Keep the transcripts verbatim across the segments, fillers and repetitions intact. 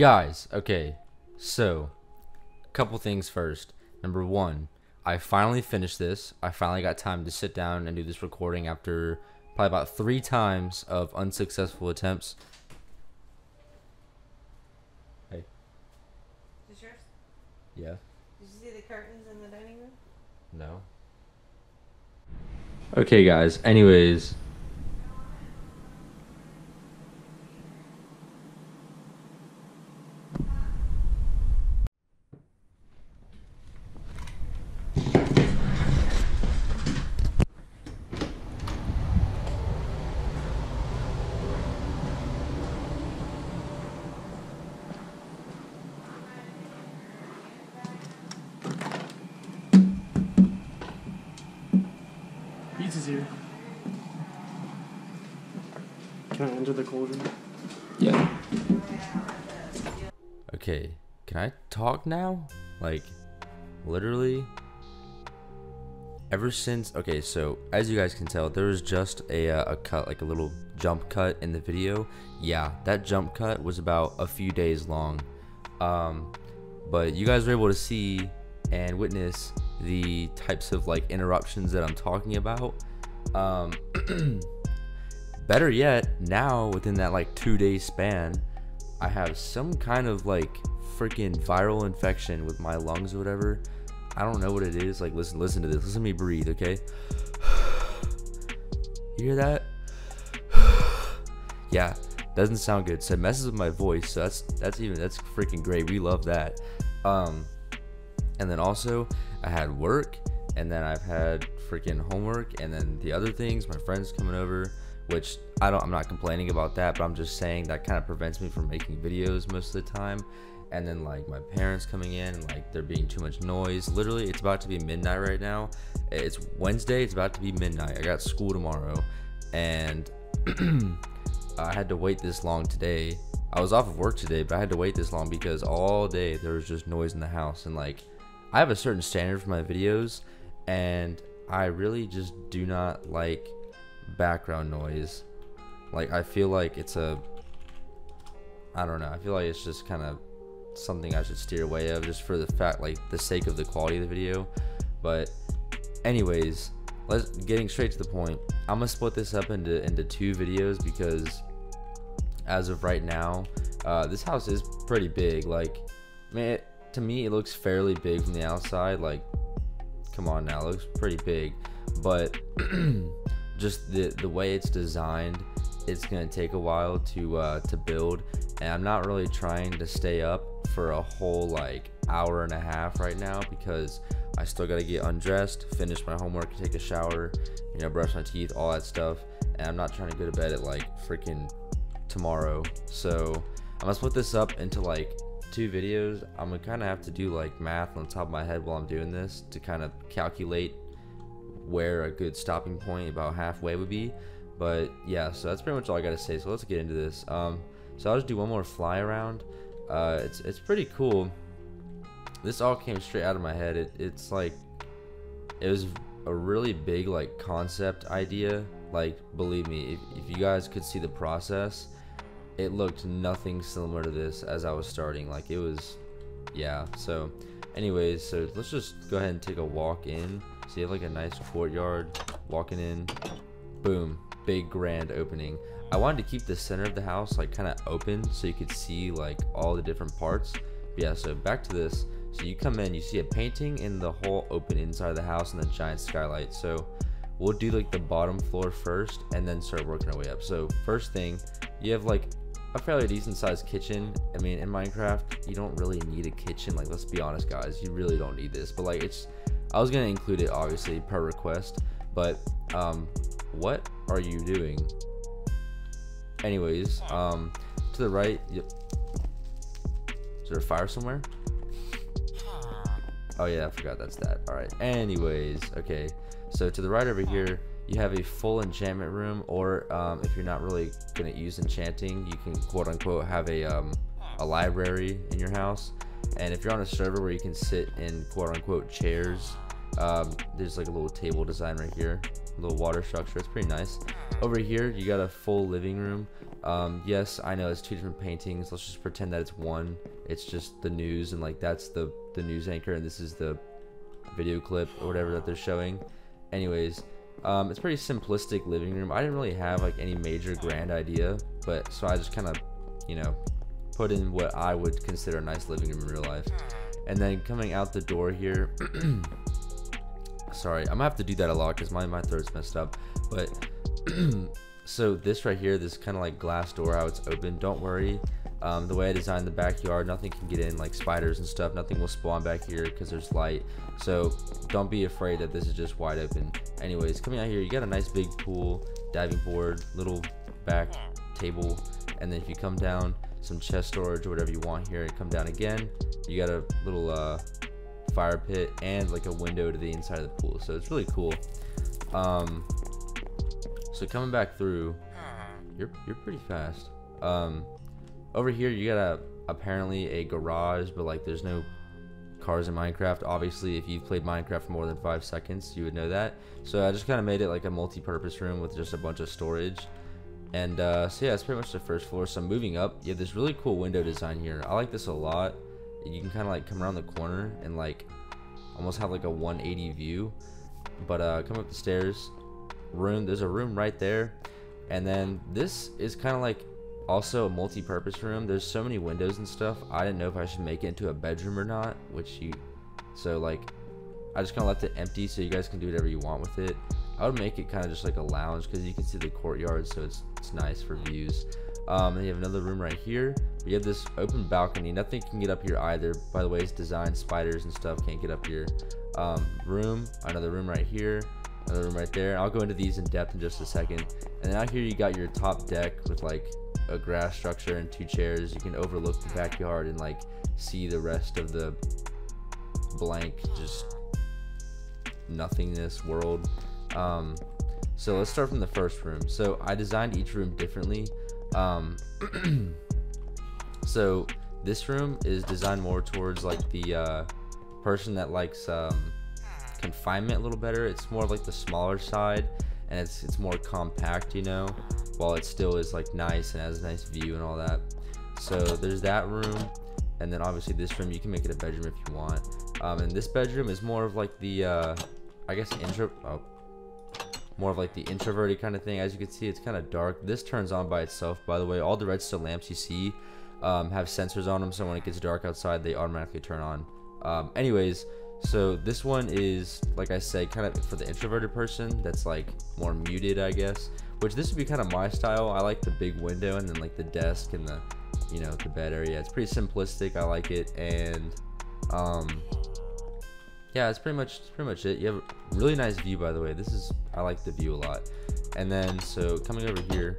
Guys, okay, so a couple things first. Number one, I finally finished this. I finally got time to sit down and do this recording after probably about three times of unsuccessful attempts. Hey. Is this yours? Yeah. Did you see the curtains in the dining room? No. Okay, guys, anyways. Here. Can I enter the cauldron? Yeah. Okay, can I talk now? Like, literally? Ever since, okay, so as you guys can tell, there was just a, uh, a cut, like a little jump cut in the video. Yeah, that jump cut was about a few days long. Um, but you guys were able to see and witness the types of like interruptions that I'm talking about. Um better yet, now within that like two day span, I have some kind of like freaking viral infection with my lungs or whatever. I don't know what it is. Like, listen listen to this, listen to me breathe, okay? You hear that? Yeah, doesn't sound good, so it messes with my voice, so that's that's even that's freaking great. We love that. Um and then also I had work, and then I've had freaking homework, and then the other things, my friends coming over, which I don't, I'm not complaining about that, but I'm just saying that kind of prevents me from making videos most of the time. And then like my parents coming in, and like there being too much noise. Literally, it's about to be midnight right now. It's Wednesday, it's about to be midnight. I got school tomorrow, and I had to wait this long today. I was off of work today, but I had to wait this long because all day there was just noise in the house. And like, I have a certain standard for my videos, and I really just do not like background noise. Like, I feel like it's a, I don't know, I feel like it's just kind of something I should steer away of, just for the fact, like the sake of the quality of the video. But anyways, let's, getting straight to the point, I'm gonna split this up into into two videos, because as of right now, uh, this house is pretty big. Like, man, it, to me it looks fairly big from the outside. Like, come on now, it looks pretty big, but just the the way it's designed, it's gonna take a while to uh to build, and I'm not really trying to stay up for a whole like hour and a half right now, because I still gotta get undressed, finish my homework, take a shower, you know, brush my teeth, all that stuff, and I'm not trying to go to bed at like freaking tomorrow. So I'm gonna split this up into like two videos. I'm gonna kind of have to do like math on the top of my head while I'm doing this to kind of calculate where a good stopping point about halfway would be. But yeah, so that's pretty much all I gotta say, so let's get into this. Um so I'll just do one more fly around. uh it's it's pretty cool. This all came straight out of my head. It, it's like, it was a really big like concept idea. Like, believe me, if, if you guys could see the process, it looked nothing similar to this as I was starting. Like, it was, yeah. So anyways, so let's just go ahead and take a walk in. So you have like a nice courtyard, walking in, boom, big grand opening. I wanted to keep the center of the house like kind of open so you could see like all the different parts. But yeah, so back to this. So you come in, you see a painting and the whole open inside of the house and the giant skylight. So we'll do like the bottom floor first and then start working our way up. So first thing, you have like a fairly decent sized kitchen. I mean, in Minecraft, you don't really need a kitchen. Like, let's be honest, guys, you really don't need this. But like, it's, I was gonna include it obviously per request, but um, what are you doing? Anyways, um, to the right, yep. Is there a fire somewhere? Oh yeah, I forgot that's that. All right. Anyways, okay. So to the right over here, you have a full enchantment room, or um, if you're not really gonna use enchanting, you can quote unquote have a um, a library in your house. And if you're on a server where you can sit in quote unquote chairs, um, there's like a little table design right here, a little water structure. It's pretty nice. Over here, you got a full living room. Um, yes, I know it's two different paintings. Let's just pretend that it's one. It's just the news, and like that's the the news anchor, and this is the video clip or whatever that they're showing. Anyways, um, it's pretty simplistic living room. I didn't really have like any major grand idea, but so I just kind of, you know, put in what I would consider a nice living room in real life. And then coming out the door here. Sorry, I'm gonna have to do that a lot because my my throat's messed up. But so this right here, this kind of like glass door, how it's open. Don't worry. Um, the way I designed the backyard, nothing can get in, like spiders and stuff. Nothing will spawn back here because there's light. So don't be afraid that this is just wide open. Anyways, coming out here, you got a nice big pool, diving board, little back table, and then if you come down, some chest storage or whatever you want here. And come down again, you got a little uh, fire pit and like a window to the inside of the pool. So it's really cool. Um, so coming back through, you're you're pretty fast. Um, Over here, you got a, apparently a garage, but like there's no cars in Minecraft. Obviously, if you've played Minecraft for more than five seconds, you would know that. So I just kind of made it like a multi-purpose room with just a bunch of storage. And uh, so yeah, it's pretty much the first floor. So moving up, you have this really cool window design here. I like this a lot. You can kind of like come around the corner and like almost have like a one eighty view. But uh, come up the stairs, room, there's a room right there. And then this is kind of like also a multi-purpose room. There's so many windows and stuff. I didn't know if I should make it into a bedroom or not, which you so like I just kind of left it empty so you guys can do whatever you want with it. I would make it kind of just like a lounge because you can see the courtyard, so it's it's nice for views. Um and you have another room right here. We have this open balcony. Nothing can get up here either, by the way. It's designed spiders and stuff can't get up here. Um room, another room right here, another room right there. I'll go into these in depth in just a second. And then out here you got your top deck with like a grass structure and two chairs. You can overlook the backyard and like see the rest of the blank just nothingness world. Um, so let's start from the first room. So I designed each room differently. Um, so this room is designed more towards like the uh, person that likes um, confinement a little better. It's more of like the smaller side, and it's it's more compact, you know, while it still is like nice and has a nice view and all that. So there's that room, and then obviously this room, you can make it a bedroom if you want. Um, and this bedroom is more of like the, uh, I guess intro, oh, more of like the introverted kind of thing. As you can see, it's kind of dark. This turns on by itself, by the way. All the redstone lamps you see um, have sensors on them, so when it gets dark outside, they automatically turn on. Um, anyways, so this one is, like I said, kind of for the introverted person that's like more muted, I guess, which this would be kind of my style. I like the big window and then like the desk and the, you know, the bed area. It's pretty simplistic. I like it. And um, yeah, it's pretty much, pretty much it. You have a really nice view, by the way. This is, I like the view a lot. And then, so coming over here,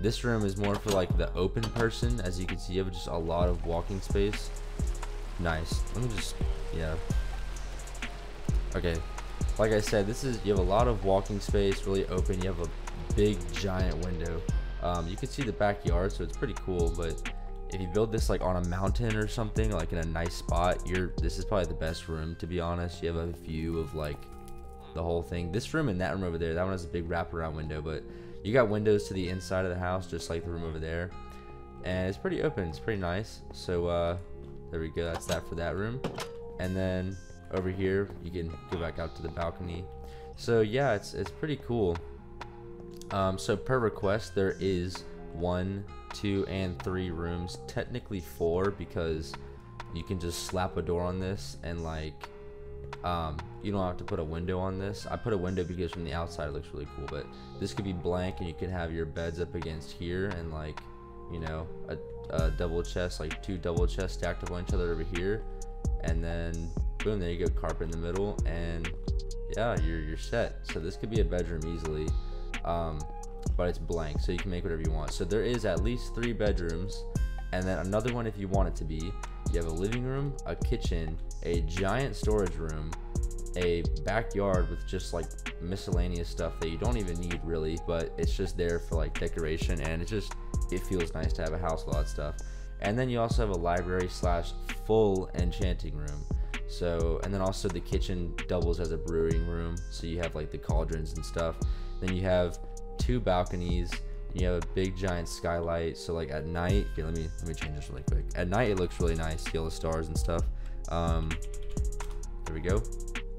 this room is more for like the open person. As you can see, you have just a lot of walking space. Nice. Let me just, yeah. Okay, like I said, this is, you have a lot of walking space, really open. You have a big giant window. Um, you can see the backyard, so it's pretty cool. But if you build this like on a mountain or something, like in a nice spot, you're this is probably the best room, to be honest. You have a view of like the whole thing. This room and that room over there, that one has a big wraparound window, but you got windows to the inside of the house, just like the room over there, and it's pretty open. It's pretty nice. So uh, there we go. That's that for that room. And then over here you can go back out to the balcony. So yeah, it's it's pretty cool. Um so per request, there is one, two, and three rooms, technically four, because you can just slap a door on this and like um you don't have to put a window on this. I put a window because from the outside it looks really cool, but this could be blank and you could have your beds up against here and like, you know, a, a double chest, like two double chests stacked up on each other over here, and then boom, there you go, carpet in the middle, and yeah, you're you're set. So this could be a bedroom easily, um, but it's blank, so you can make whatever you want. So there is at least three bedrooms, and then another one if you want it to be. You have a living room, a kitchen, a giant storage room, a backyard with just like miscellaneous stuff that you don't even need really, but it's just there for like decoration, and it's just, it feels nice to have a house with a lot of stuff. And then you also have a library slash full enchanting room. So, and then also the kitchen doubles as a brewing room, so you have like the cauldrons and stuff. Then you have two balconies, You have a big giant skylight, so like at night, okay, let me let me change this really quick. At night it looks really nice, see all the stars and stuff. Um there we go.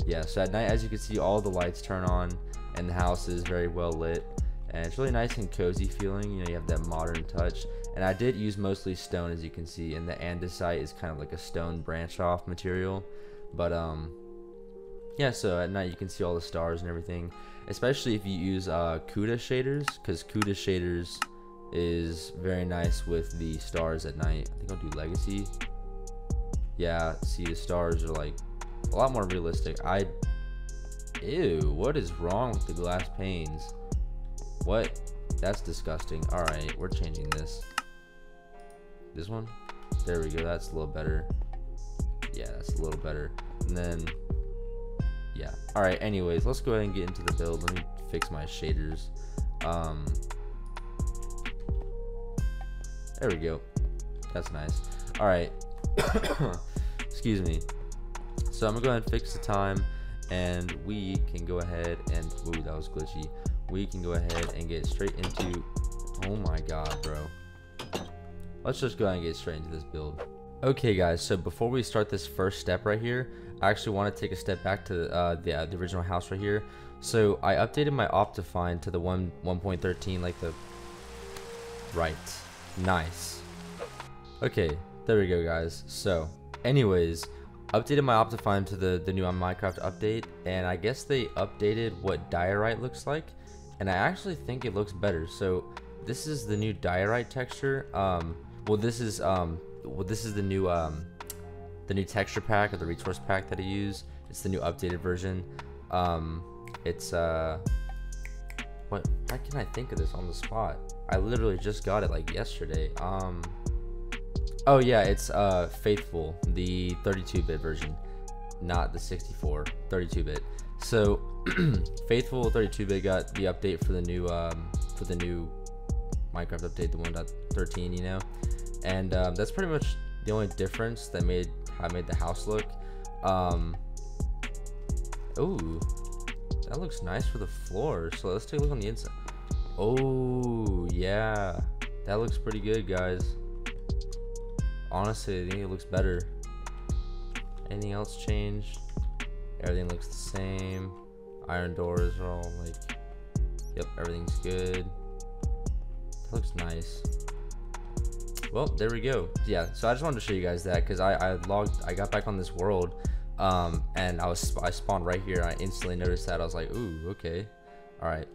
Yeah, so at night, as you can see, all the lights turn on and the house is very well lit, and it's really nice and cozy feeling. You know, you have that modern touch. And I did use mostly stone, as you can see, and the andesite is kind of like a stone branch off material. But um yeah, so at night you can see all the stars and everything, especially if you use uh, CUDA shaders, because CUDA shaders is very nice with the stars at night. I think I'll do legacy. Yeah, see, the stars are like a lot more realistic. I, ew, what is wrong with the glass panes? What? That's disgusting. All right, we're changing this. This one? There we go, that's a little better. Yeah, that's a little better. And then, yeah, all right, anyways, let's go ahead and get into the build. Let me fix my shaders. Um there we go, that's nice. All right. Excuse me. So I'm gonna go ahead and fix the time, and we can go ahead and, ooh, that was glitchy. We can go ahead and get straight into, oh my god, bro, let's just go ahead and get straight into this build. Okay guys, so before we start this first step right here, I actually want to take a step back to uh, the, uh, the original house right here. So I updated my Optifine to the one point thirteen, like the, right, nice. Okay, there we go guys. So anyways, updated my Optifine to the, the new Minecraft update, and I guess they updated what diorite looks like, and I actually think it looks better. So this is the new diorite texture. Um, well, this is, um, well this is the new um the new texture pack, or the resource pack that I use. It's the new updated version. Um it's uh what how can I think of this on the spot? I literally just got it like yesterday. Um oh yeah, it's uh Faithful, the thirty-two bit version, not the sixty-four, thirty-two bit. So Faithful thirty-two bit got the update for the new um for the new Minecraft update, the one point thirteen, you know. And um, that's pretty much the only difference that made how I made the house look. Um, ooh, that looks nice for the floor. So let's take a look on the inside. Oh yeah, that looks pretty good, guys. Honestly, I think it looks better. Anything else changed? Everything looks the same. Iron doors are all like, yep, everything's good. That looks nice. Well, there we go. Yeah, so I just wanted to show you guys that, because I, I logged, I got back on this world, um, and I was I spawned right here. And I instantly noticed that. I was like, ooh, okay, all right.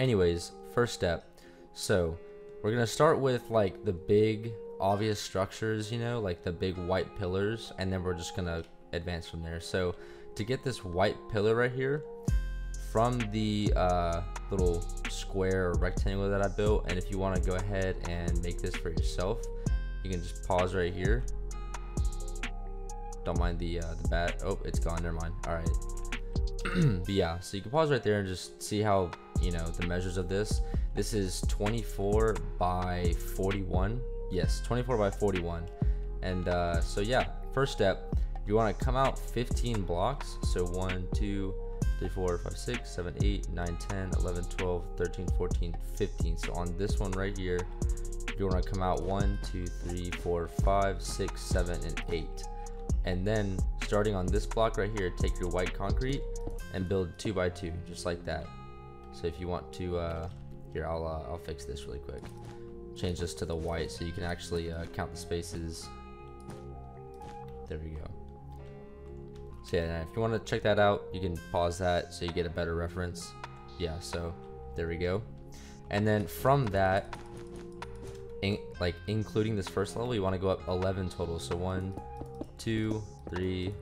Anyways, first step. So we're gonna start with like the big obvious structures, you know, like the big white pillars, and then we're just gonna advance from there. So to get this white pillar right here, from the uh, little square or rectangle that I built, and if you want to go ahead and make this for yourself, you can just pause right here. Don't mind the uh, the bat. Oh, it's gone. Never mind. All right. But yeah, so you can pause right there and just see how, you know, the measures of this. This is twenty-four by forty-one. Yes, twenty-four by forty-one. And uh, so yeah, first step, you want to come out fifteen blocks. So one, two, three, four, five, six, seven, eight, nine, ten, eleven, twelve, thirteen, fourteen, fifteen. So on this one right here, you want to come out one, two, three, four, five, six, seven, and eight. And then starting on this block right here, take your white concrete and build two by two, just like that. So if you want to, uh, here, I'll, uh, I'll fix this really quick. Change this to the white so you can actually uh, count the spaces. There we go. So yeah, if you want to check that out, you can pause that so you get a better reference. Yeah, so there we go. And then from that, in, like including this first level, you want to go up eleven total. So one, two, three,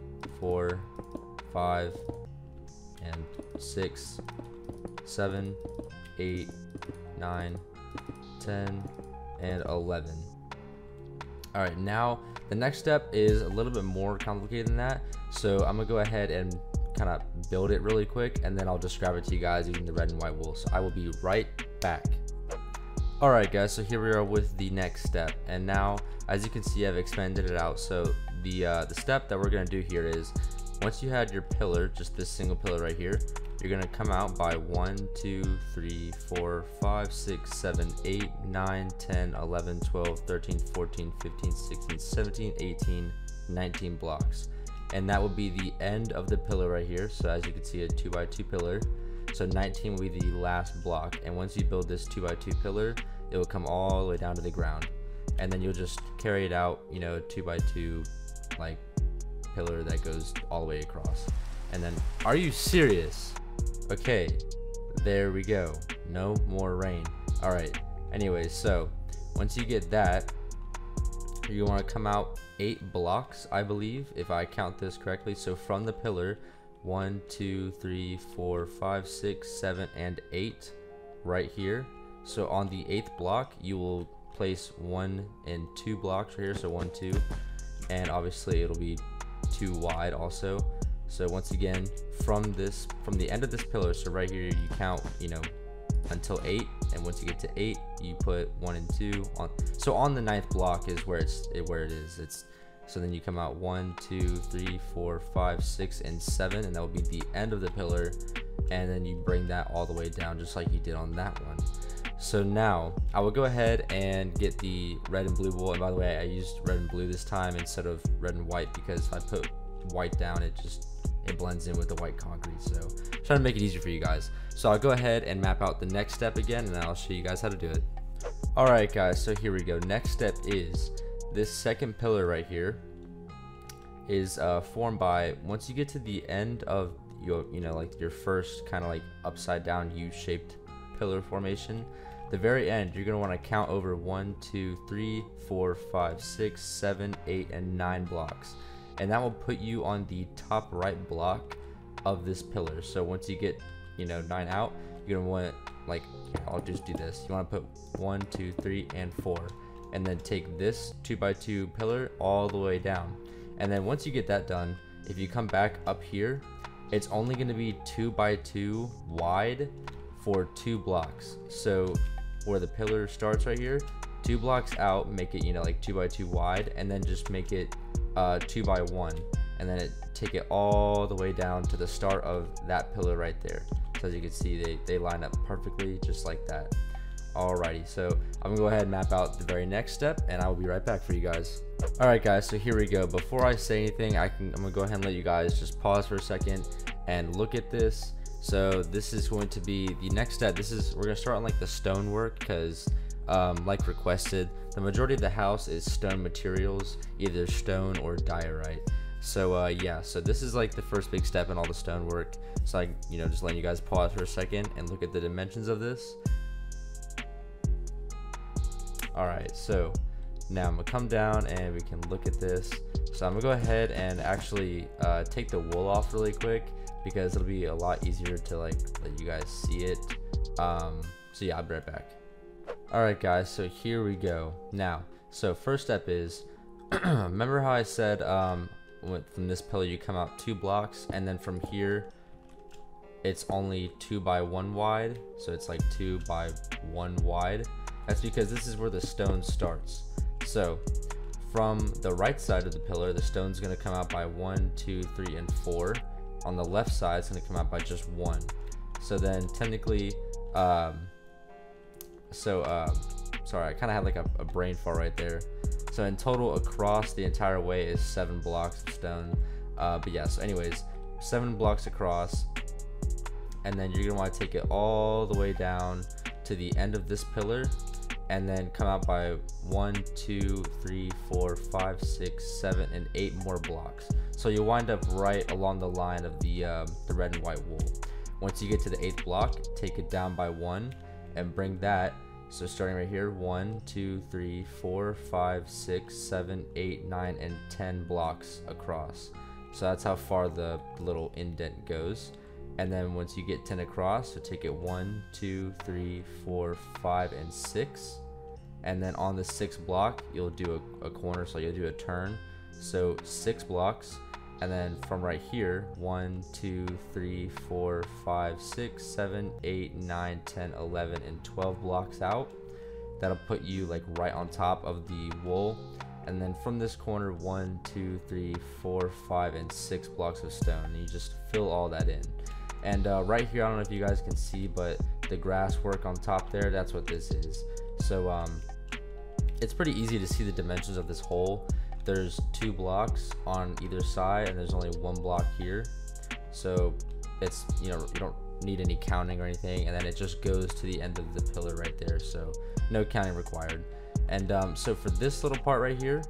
four, five, and six, seven, eight, nine, ten, and eleven. All right, now the next step is a little bit more complicated than that. So I'm gonna go ahead and kind of build it really quick, and then I'll describe it to you guys using the red and white wool. So I will be right back. All right guys, so here we are with the next step. And now, as you can see, I've expanded it out. So the, uh, the step that we're gonna do here is, once you had your pillar, just this single pillar right here, you're gonna come out by one, two, three, four, five, six, seven, eight, nine, ten, eleven, twelve, thirteen, fourteen, fifteen, sixteen, seventeen, eighteen, nineteen blocks. And that will be the end of the pillar right here. So as you can see, a two by two pillar. So nineteen will be the last block. And once you build this two by two pillar, it will come all the way down to the ground. And then you'll just carry it out, you know, two by two, like pillar that goes all the way across. And then, are you serious? Okay, there we go. No more rain. All right. Anyway, so once you get that, you want to come out eight blocks, I believe, if I count this correctly. So from the pillar, one, two, three, four, five, six, seven, and eight, right here. So on the eighth block, you will place one and two blocks right here. So one, two, and obviously it'll be two wide also. So once again, from this, from the end of this pillar, so right here, you count, you know, until eight, and once you get to eight, you put one and two on. So on the ninth block is where it's it, where it is. It's so then you come out one, two, three, four, five, six, and seven, and that will be the end of the pillar. And then you bring that all the way down, just like you did on that one. So now I will go ahead and get the red and blue wool. And by the way, I used red and blue this time instead of red and white, because if I put white down, it just it blends in with the white concrete. So trying to make it easier for you guys. So I'll go ahead and map out the next step again, and I'll show you guys how to do it. All right guys, so here we go. Next step is this second pillar right here is uh, formed by, once you get to the end of your, you know, like your first kind of like upside down U-shaped pillar formation, the very end, you're gonna want to count over one, two, three, four, five, six, seven, eight, and nine blocks. And that will put you on the top right block of this pillar. So once you get, you know, nine out, you're gonna want, like, I'll just do this. You want to put one, two, three, and four, and then take this two by two pillar all the way down. And then once you get that done, if you come back up here, it's only gonna be two by two wide for two blocks. So where the pillar starts right here, two blocks out, make it, you know, like two by two wide, and then just make it uh, two by one, and then it, take it all the way down to the start of that pillar right there. So as you can see, they, they line up perfectly just like that. Alrighty, so I'm gonna go ahead and map out the very next step, and I will be right back for you guys. Alright guys, so here we go. Before I say anything, I can, I'm gonna go ahead and let you guys just pause for a second and look at this. So this is going to be the next step. This is, we're gonna start on like the stone work, because Um, like requested, the majority of the house is stone materials, either stone or diorite. So uh, yeah, so this is like the first big step in all the stone work. So I, you know, just letting you guys pause for a second and look at the dimensions of this. All right, so now I'm gonna come down and we can look at this. So I'm gonna go ahead and actually uh, take the wool off really quick, because it'll be a lot easier to like let you guys see it. Um, so yeah, I'll be right back. Alright guys, so here we go. Now, so first step is, remember how I said um, from this pillar you come out two blocks, and then from here it's only two by one wide, so it's like two by one wide. That's because this is where the stone starts. So from the right side of the pillar, the stone's gonna come out by one, two, three, and four. On the left side, it's gonna come out by just one. So then technically, um, So, uh, sorry, I kind of had like a, a brain fart right there. So in total across the entire way is seven blocks of stone. Uh, but yeah, so anyways, seven blocks across. And then you're going to want to take it all the way down to the end of this pillar. And then come out by one, two, three, four, five, six, seven, and eight more blocks. So you wind up right along the line of the, uh, the red and white wool. Once you get to the eighth block, take it down by one. And bring that, so starting right here, one, two, three, four, five, six, seven, eight, nine, and ten blocks across. So that's how far the little indent goes. And then once you get ten across, so take it one, two, three, four, five, and six. And then on the sixth block, you'll do a, a corner, so you'll do a turn. So six blocks. And then from right here, one, two, three, four, five, six, seven, eight, nine, ten, eleven, and twelve blocks out. That'll put you like right on top of the wool. And then from this corner, one, two, three, four, five, and six blocks of stone. And you just fill all that in. And uh, right here, I don't know if you guys can see, but the grass work on top there, that's what this is. So um, it's pretty easy to see the dimensions of this hole. There's two blocks on either side, and there's only one block here. So it's, you know, you don't need any counting or anything, and then it just goes to the end of the pillar right there, so no counting required. And um, so for this little part right here,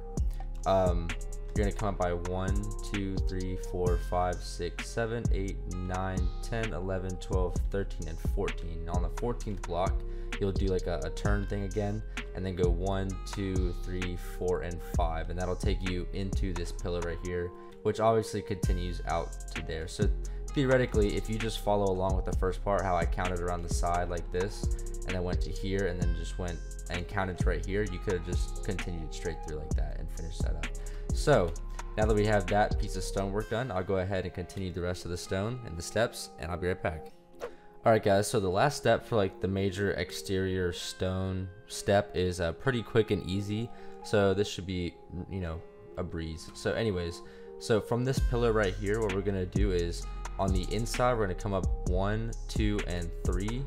um, you're gonna come up by one, two, three, four, five, six, seven, eight, nine, ten, eleven, twelve, thirteen, and fourteen. And on the fourteenth block, you'll do like a, a turn thing again, and then go one, two, three, four, and five, and that'll take you into this pillar right here, which obviously continues out to there. So theoretically, if you just follow along with the first part, how I counted around the side like this, and then went to here, and then just went and counted to right here, you could have just continued straight through like that and finished that up. So now that we have that piece of stonework done, I'll go ahead and continue the rest of the stone and the steps, and I'll be right back. Alright guys, so the last step for like the major exterior stone step is uh, pretty quick and easy, so this should be, you know, a breeze. So anyways, so from this pillar right here, what we're gonna do is on the inside, we're gonna come up one, two, and three,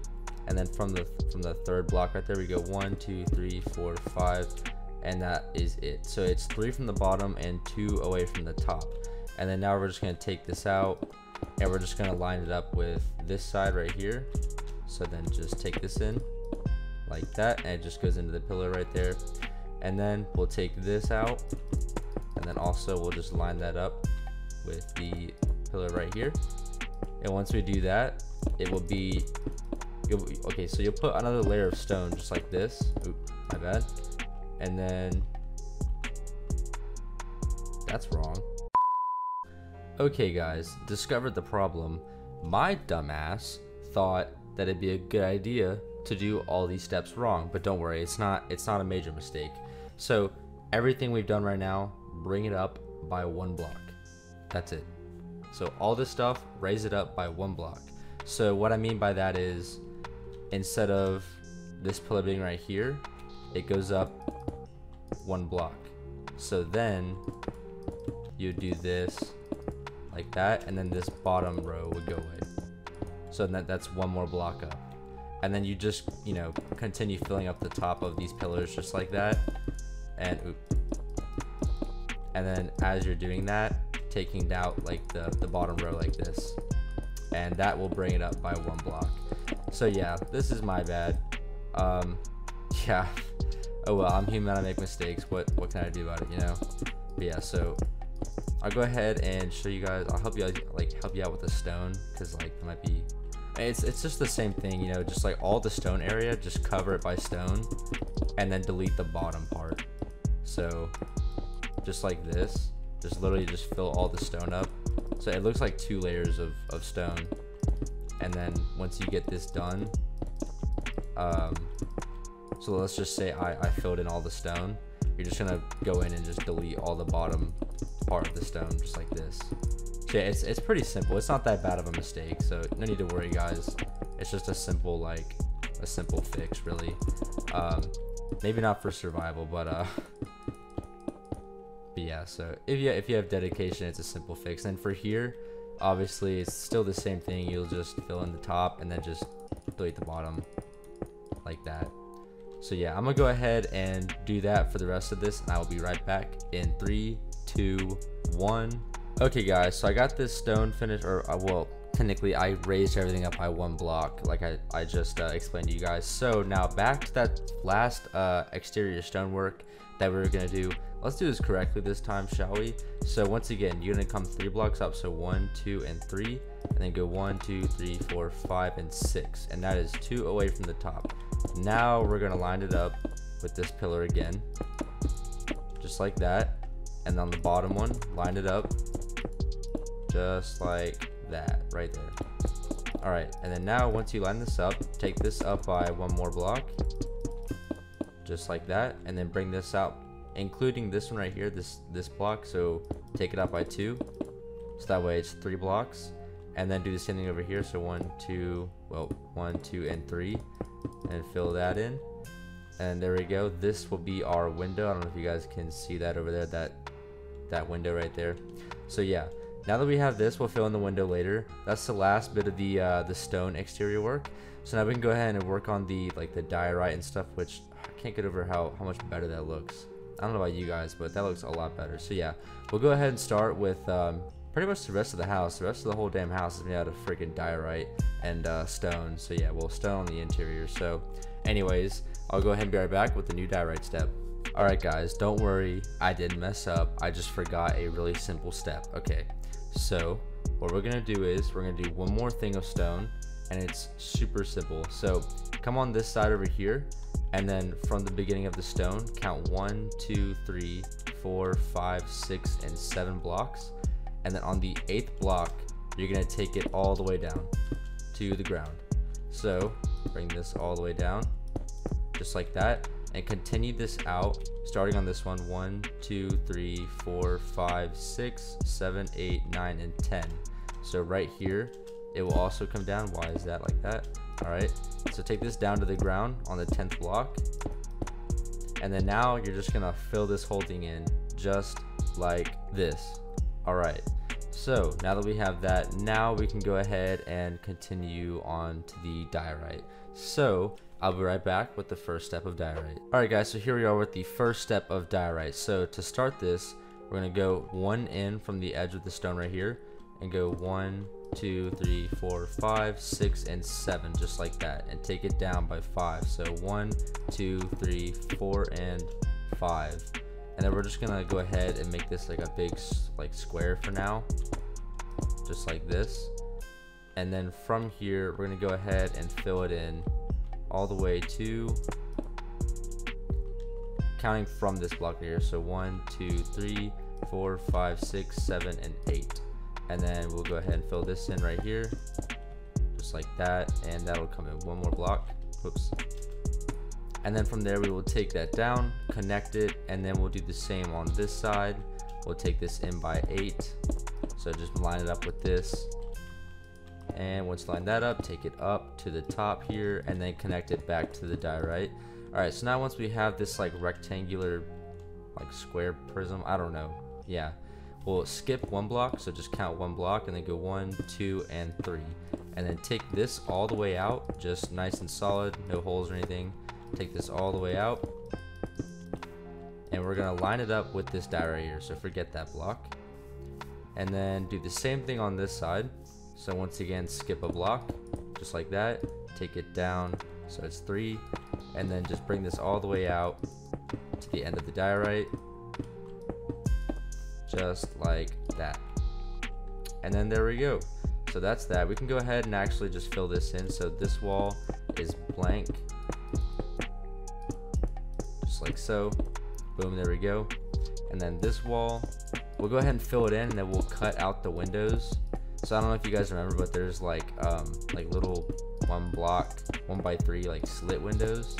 and then from the from the third block right there, we go one, two, three, four, five, and that is it. So it's three from the bottom and two away from the top. And then now we're just gonna take this out, and we're just gonna line it up with this side right here. So then just take this in like that, and it just goes into the pillar right there. And then we'll take this out, and then also we'll just line that up with the pillar right here. And once we do that, it will be, you'll, okay, so you'll put another layer of stone just like this. Oop, my bad. And then, that's wrong. Okay guys, discovered the problem. My dumbass thought that it'd be a good idea to do all these steps wrong, but don't worry, it's not, it's not a major mistake. So everything we've done right now, bring it up by one block. That's it. So all this stuff, raise it up by one block. So what I mean by that is, instead of this pillar being right here, it goes up one block. So then you do this like that, and then this bottom row would go away. So that, that's one more block up. And then you just, you know, continue filling up the top of these pillars just like that. And, oop. And then as you're doing that, taking out like the, the bottom row like this, and that will bring it up by one block. So yeah, this is my bad. Um, yeah, oh well, I'm human, I make mistakes. What, what can I do about it, you know? But yeah, so I'll go ahead and show you guys, I'll help you like help you out with the stone, because like it might be, it's, it's just the same thing, you know, just like all the stone area, just cover it by stone, and then delete the bottom part. So just like this, just literally just fill all the stone up. So it looks like two layers of, of stone. And then once you get this done, um, so let's just say I, I filled in all the stone. You're just gonna go in and just delete all the bottom part of the stone, just like this. So yeah, it's, it's pretty simple. It's not that bad of a mistake, so no need to worry guys. It's just a simple, like a simple fix really. Um, maybe not for survival, but uh, But yeah, so if you, if you have dedication, it's a simple fix. And for here, obviously, it's still the same thing. You'll just fill in the top and then just delete the bottom like that. So yeah, I'm going to go ahead and do that for the rest of this, and I will be right back in three, two, one. Okay, guys, so I got this stone finished, or uh, well, technically, I raised everything up by one block, like I, I just uh, explained to you guys. So now back to that last uh, exterior stonework that we were going to do. Let's do this correctly this time, shall we? So once again, you're gonna come three blocks up. So one, two, and three, and then go one, two, three, four, five, and six. And that is two away from the top. Now we're gonna line it up with this pillar again, just like that. And on the bottom one, line it up just like that, right there. All right, and then now once you line this up, take this up by one more block, just like that, and then bring this out, including this one right here, this this block. So take it out by two, so that way it's three blocks. And then do the same thing over here. So one, two, well, one, two, and three, and fill that in. And there we go, this will be our window. I don't know if you guys can see that over there, that that window right there. So yeah, Now that we have this, we'll fill in the window later. That's the last bit of the uh, the stone exterior work. So now we can go ahead and work on the like the diorite and stuff, which I can't get over how, how much better that looks. I don't know about you guys, but that looks a lot better. So yeah, we'll go ahead and start with um, pretty much the rest of the house. The rest of the whole damn house is made out of freaking diorite and uh, stone. So yeah, we'll stone on the interior. So anyways, I'll go ahead and be right back with the new diorite step. Alright guys, don't worry, I didn't mess up. I just forgot a really simple step. Okay, so what we're gonna do is we're gonna do one more thing of stone, and it's super simple. So come on this side over here, and then from the beginning of the stone, count one, two, three, four, five, six, and seven blocks. And then on the eighth block, you're gonna take it all the way down to the ground. So bring this all the way down, just like that, and continue this out, starting on this one, one, two, three, four, five, six, seven, eight, nine, and ten. So right here, it will also come down. Why is that like that? All right, so take this down to the ground on the tenth block. And then now you're just gonna fill this whole thing in just like this. All right, so now that we have that, now we can go ahead and continue on to the diorite. So I'll be right back with the first step of diorite. All right guys, so here we are with the first step of diorite. So to start this, we're gonna go one in from the edge of the stone right here and go one, two, three, four, five, six, and seven, just like that, and take it down by five. So one, two, three, four, and five. And then we're just gonna go ahead and make this like a big like square for now, just like this. And then from here, we're gonna go ahead and fill it in all the way to, counting from this block here, so one, two, three, four, five, six, seven, and eight. And then we'll go ahead and fill this in right here, just like that, and that'll come in one more block. Whoops. And then from there, we will take that down, connect it, and then we'll do the same on this side. We'll take this in by eight, so just line it up with this. And once you line that up, take it up to the top here, and then connect it back to the diorite. All right, so now once we have this like rectangular, like square prism, I don't know, yeah. We'll skip one block, so just count one block, and then go one, two, and three. And then take this all the way out, just nice and solid, no holes or anything. Take this all the way out, and we're gonna line it up with this die right here, so forget that block. And then do the same thing on this side. So once again, skip a block, just like that, take it down, so it's three, and then just bring this all the way out to the end of the diorite, just like that. And then there we go. So that's that. We can go ahead and actually just fill this in. So this wall is blank, just like so. Boom, there we go. And then this wall, we'll go ahead and fill it in, and then we'll cut out the windows. So I don't know if you guys remember, but there's like um, like little one block, one by three like slit windows.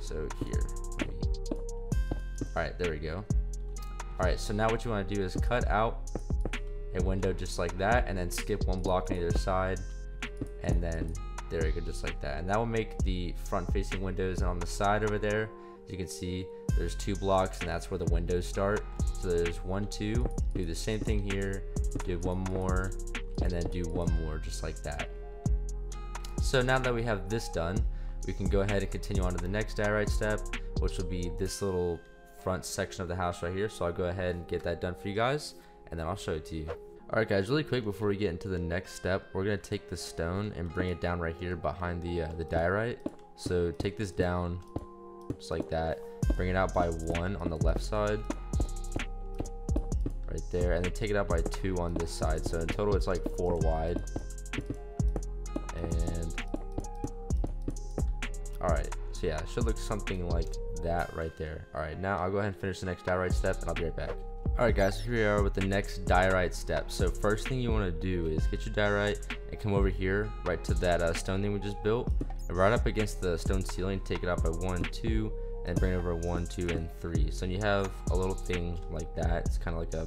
So here, maybe. All right, there we go. All right, so now what you want to do is cut out a window just like that, and then skip one block on either side, and then there we go, just like that. And that will make the front-facing windows. And on the side over there, as you can see, there's two blocks, and that's where the windows start. So there's one, two, do the same thing here, do one more, and then do one more, just like that. So now that we have this done, we can go ahead and continue on to the next diorite step, which will be this little front section of the house right here. So I'll go ahead and get that done for you guys, and then I'll show it to you. All right guys, really quick before we get into the next step, we're gonna take the stone and bring it down right here behind the uh, the diorite. So take this down, just like that, bring it out by one on the left side right there, and then take it out by two on this side. So in total it's like four wide. And all right, so yeah, it should look something like that right there. All right, now I'll go ahead and finish the next diorite step, and I'll be right back. All right guys, here we are with the next diorite step. So first thing you want to do is get your diorite and come over here right to that uh, stone thing we just built, and right up against the stone ceiling, take it out by one, two, and bring it over one, two, and three. So you have a little thing like that. It's kind of like a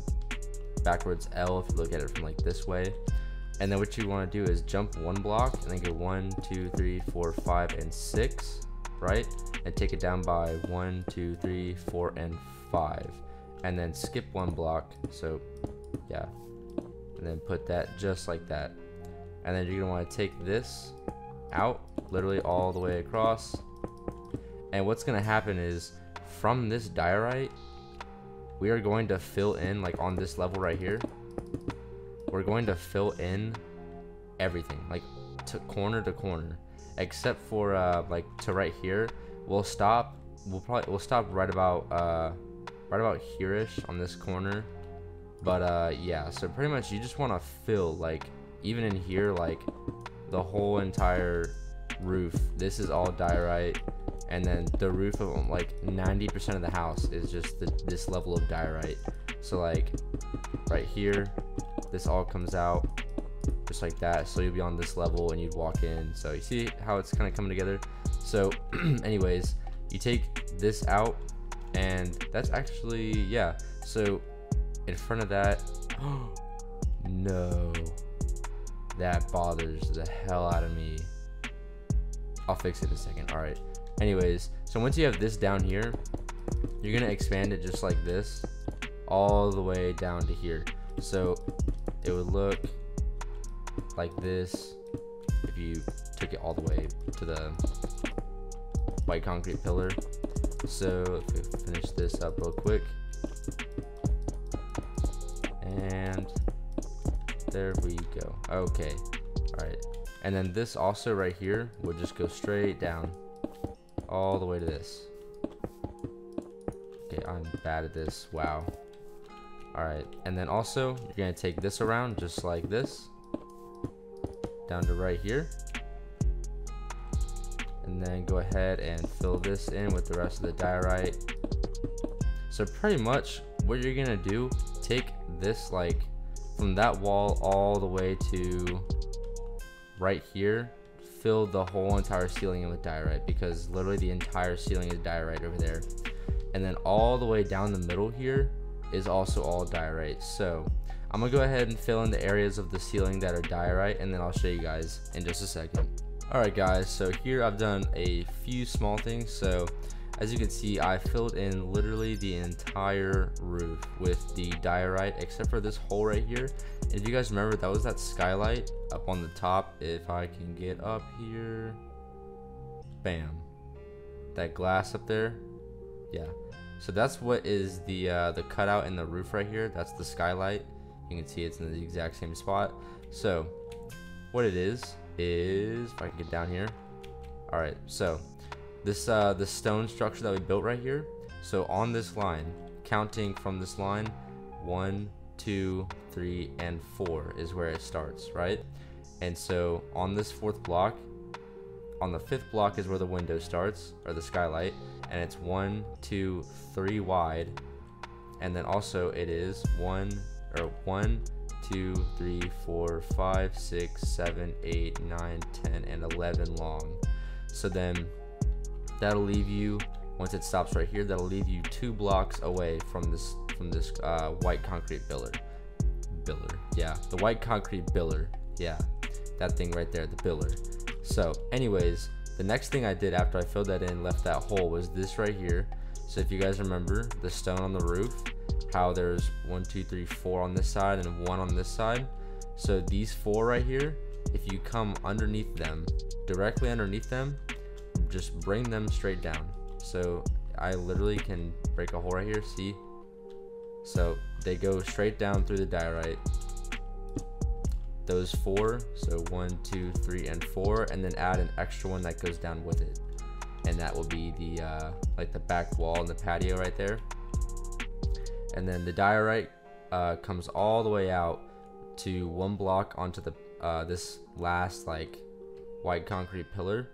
backwards L if you look at it from like this way. And then what you want to do is jump one block, and then go one, two, three, four, five, and six, right, and take it down by one, two, three, four, and five. and then skip one block. So yeah, and then put that just like that. And then you're gonna want to take this out literally all the way across. And what's gonna happen is from this diorite, we are going to fill in, like on this level right here, we're going to fill in everything, like to corner to corner, except for uh, like to right here. We'll stop. We'll probably we'll stop right about uh, right about here-ish on this corner. But uh, yeah, so pretty much you just want to fill, like even in here, like the whole entire roof. This is all diorite, and then the roof of like ninety percent of the house is just the, this level of diorite. So like right here, this all comes out just like that. So you'll be on this level and you'd walk in. So you see how it's kind of coming together. So anyways, you take this out, and that's actually, yeah. So in front of that, no, that bothers the hell out of me. I'll fix it in a second. All right. Anyways, so once you have this down here, you're gonna expand it just like this all the way down to here. So it would look like this if you took it all the way to the white concrete pillar. So if we finish this up real quick, and there we go. Okay, all right. And then this also right here would just go straight down all the way to this. Okay, I'm bad at this. Wow. All right, and then also you're gonna take this around just like this down to right here, and then go ahead and fill this in with the rest of the diorite. So pretty much what you're gonna do, take this like from that wall all the way to right here, fill the whole entire ceiling in with diorite, because literally the entire ceiling is diorite over there. And then all the way down the middle here is also all diorite. So I'm gonna go ahead and fill in the areas of the ceiling that are diorite, and then I'll show you guys in just a second. All right guys, so here I've done a few small things. So as you can see, I filled in literally the entire roof with the diorite, except for this hole right here. If you guys remember, that was that skylight up on the top. If I can get up here, bam, that glass up there. Yeah, so that's what is the uh, the cutout in the roof right here. That's the skylight. You can see it's in the exact same spot. So what it is is, if I can get down here. All right, so this uh the stone structure that we built right here. So on this line, counting from this line, one, two, three, and four is where it starts, right? And so on this fourth block, on the fifth block is where the window starts, or the skylight, and it's one two three wide. And then also it is one or one two three four five six seven eight nine ten and eleven long. So then that'll leave you, once it stops right here, that'll leave you two blocks away from this from this uh, white concrete pillar. Pillar, yeah, the white concrete pillar, yeah, that thing right there, the pillar. So anyways, the next thing I did after I filled that in, left that hole, was this right here. So if you guys remember the stone on the roof, how there's one, two, three, four on this side and one on this side. So these four right here, if you come underneath them, directly underneath them, just bring them straight down. So I literally can break a hole right here, see? So they go straight down through the diorite. Those four, so one, two, three, and four, and then add an extra one that goes down with it. And that will be the uh, like the back wall and the patio right there. And then the diorite uh, comes all the way out to one block onto the uh, this last like white concrete pillar.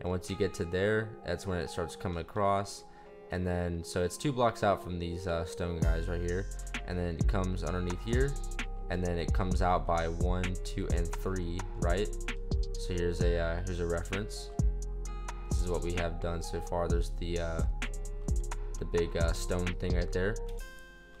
And once you get to there, that's when it starts coming across. And then, so it's two blocks out from these uh, stone guys right here. And then it comes underneath here. And then it comes out by one, two, and three, right? So here's a uh, here's a reference. This is what we have done so far. There's the uh, the big uh, stone thing right there.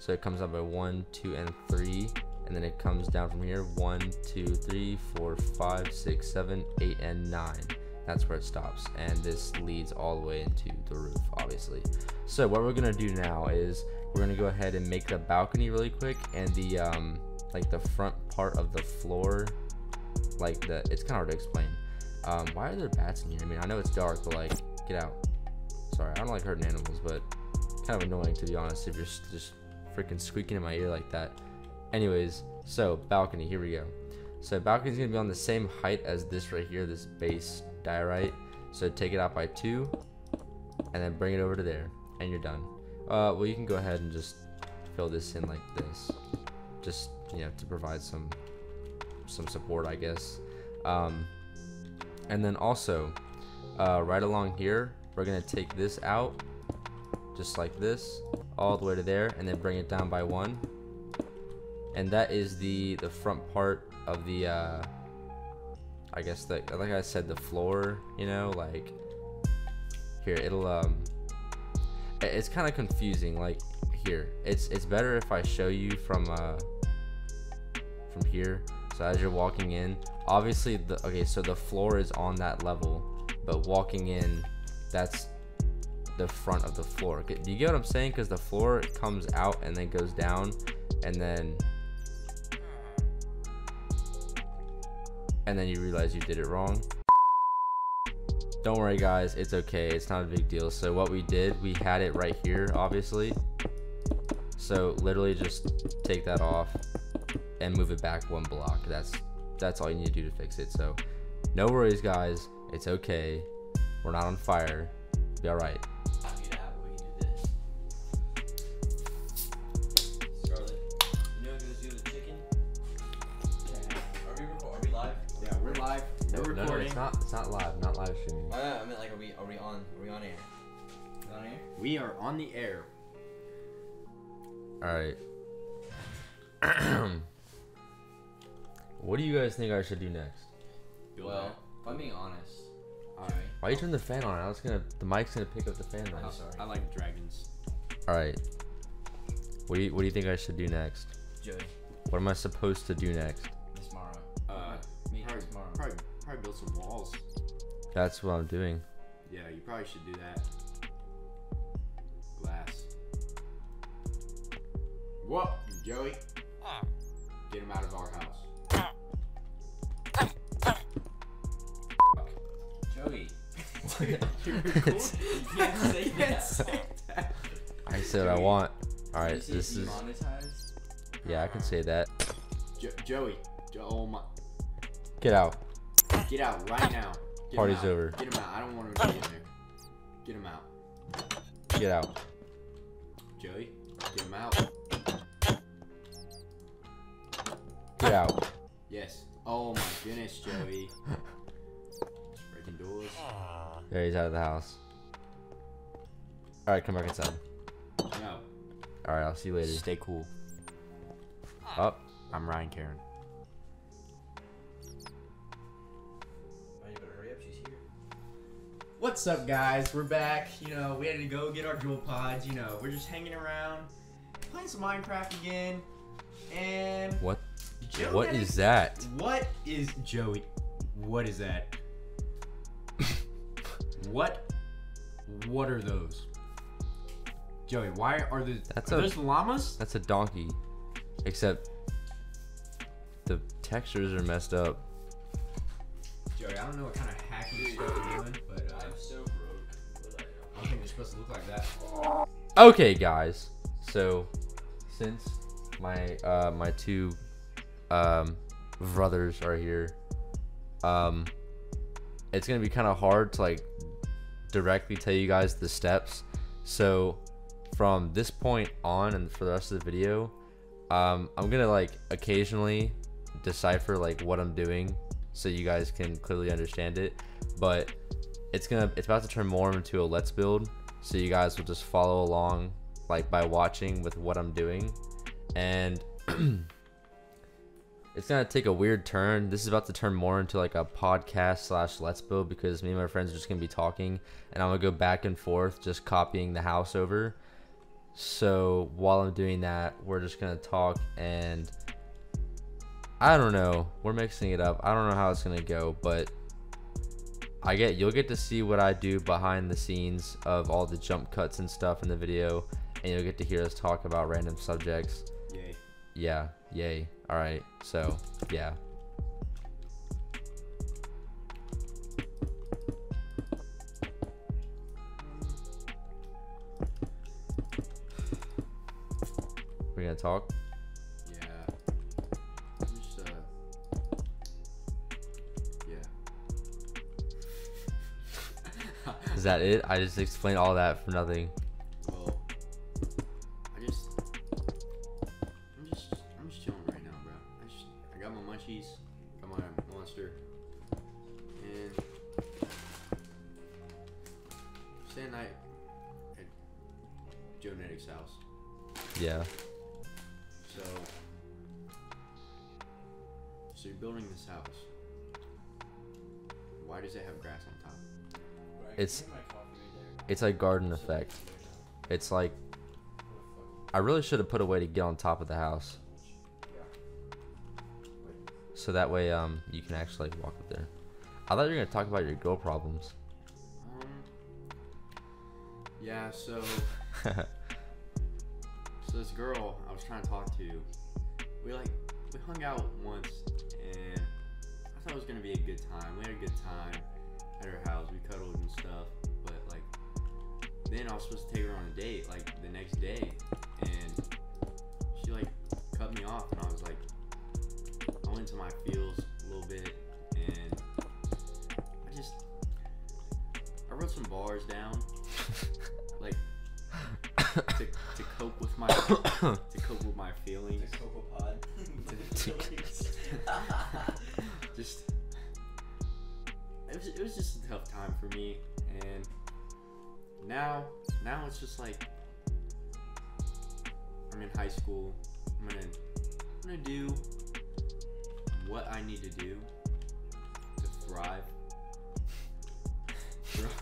So it comes out by one, two, and three. And then it comes down from here, one, two, three, four, five, six, seven, eight, and nine. That's where it stops, and this leads all the way into the roof, obviously. So what we're gonna do now is we're gonna go ahead and make the balcony really quick, and the um like the front part of the floor, like the it's kind of hard to explain. Um why are there bats in here? I mean, I know it's dark, but like, get out. Sorry, I don't like hurting animals, but kind of annoying, to be honest, if you're just freaking squeaking in my ear like that. Anyways, so balcony, here we go. So balcony is gonna be on the same height as this right here, this base diorite. So take it out by two, and then bring it over to there, and you're done. Uh, well, you can go ahead and just fill this in like this, just, you know, to provide some some support, I guess. Um, and then also, uh, right along here, we're gonna take this out, just like this, all the way to there, and then bring it down by one. And that is the the front part of the. Uh, I guess that, like I said, the floor, you know, like here it'll um it's kind of confusing. Like here, it's it's better if I show you from uh from here. So as you're walking in, obviously the okay, so the floor is on that level, but walking in, that's the front of the floor. Do you get what I'm saying? Because the floor comes out and then goes down, and then and then you realize you did it wrong. Don't worry guys, it's okay, it's not a big deal. So what we did, we had it right here, obviously, so literally just take that off and move it back one block. That's that's all you need to do to fix it. So no worries guys, it's okay, we're not on fire, be all right. It's not, it's not live, not live streaming. Oh, no, I mean, like, are we, are we on, are we on air? Are we on air? We are on the air. All right. What do you guys think I should do next? Well, if I'm being honest, all right. Why you turn the fan on? I was gonna, the mic's gonna pick up the fan noise. I'm sorry. I like dragons. All right. What do you, what do you think I should do next? Joey. What am I supposed to do next? Miss Mara. Uh, me probably, tomorrow. Probably. Probably build some walls. That's what I'm doing. Yeah, you probably should do that. Glass. What, Joey? Get him out of our house. Joey. You're cool. You can't say that. Can't say that. I said Joey. I want. All right, this is. Monetized? Yeah, I can say that. Jo Joey. Jo oh my. Get out. Get out right now. Get Party's out. over. Get him out. I don't want him to be in there. Get him out. Get out. Joey, get him out. Get out. Yes. Oh my goodness, Joey. Breaking doors. There, he's out of the house. Alright, come back inside. No. Alright, I'll see you later. Stay cool. Oh, I'm Ryan Karen. What's up guys, we're back. You know, we had to go get our jewel pods. You know, we're just hanging around playing some Minecraft again. And what Joey, what is that? What is Joey? What is that? what what are those, Joey? Why are those, that's are a, those llamas? That's a donkey, except the textures are messed up. Joey, I don't know what kind of hacking stuff you're doing, but I don't think they're supposed to look like that. Okay, guys. So, since my uh, my two um, brothers are here, um, it's gonna be kind of hard to like directly tell you guys the steps. So, from this point on, and for the rest of the video, um, I'm gonna like occasionally decipher like what I'm doing, so you guys can clearly understand it. But it's gonna it's about to turn more into a let's build, so you guys will just follow along like by watching with what I'm doing. And it's gonna take a weird turn. This is about to turn more into like a podcast slash let's build, because me and my friends are just gonna be talking, and I'm gonna go back and forth just copying the house over. So while I'm doing that, we're just gonna talk, and I don't know, we're mixing it up. I don't know how it's gonna go, but I get you'll get to see what I do behind the scenes of all the jump cuts and stuff in the video, and you'll get to hear us talk about random subjects. Yay. Yeah, yay. All right, so, yeah. We gonna talk? Yeah. Just, uh, yeah. Is that it? I just explained all that for nothing. Well, I just, I'm just, I'm just chilling right now, bro. I just, I got my munchies, got my monster, and stay at night at Joe Neddick's house. Yeah. So, so you're building this house. Why does it have grass on top? It's, it's like garden effect. It's like, I really should have put a way to get on top of the house. So that way, um, you can actually walk up there. I thought you were gonna talk about your girl problems. Um, yeah. So. So this girl I was trying to talk to, we like, we hung out once and I thought it was going to be a good time. We had a good time at her house. We cuddled and stuff, but like, then I was supposed to take her on a date like the next day, and she like cut me off, and I was like, I went into my feels a little bit, and I just, I wrote some bars down, like, to, to cope with my to cope with my feelings. Just it was, it was just a tough time for me, and now now it's just like I'm in high school. I'm gonna I'm gonna do what I need to do to thrive throughout,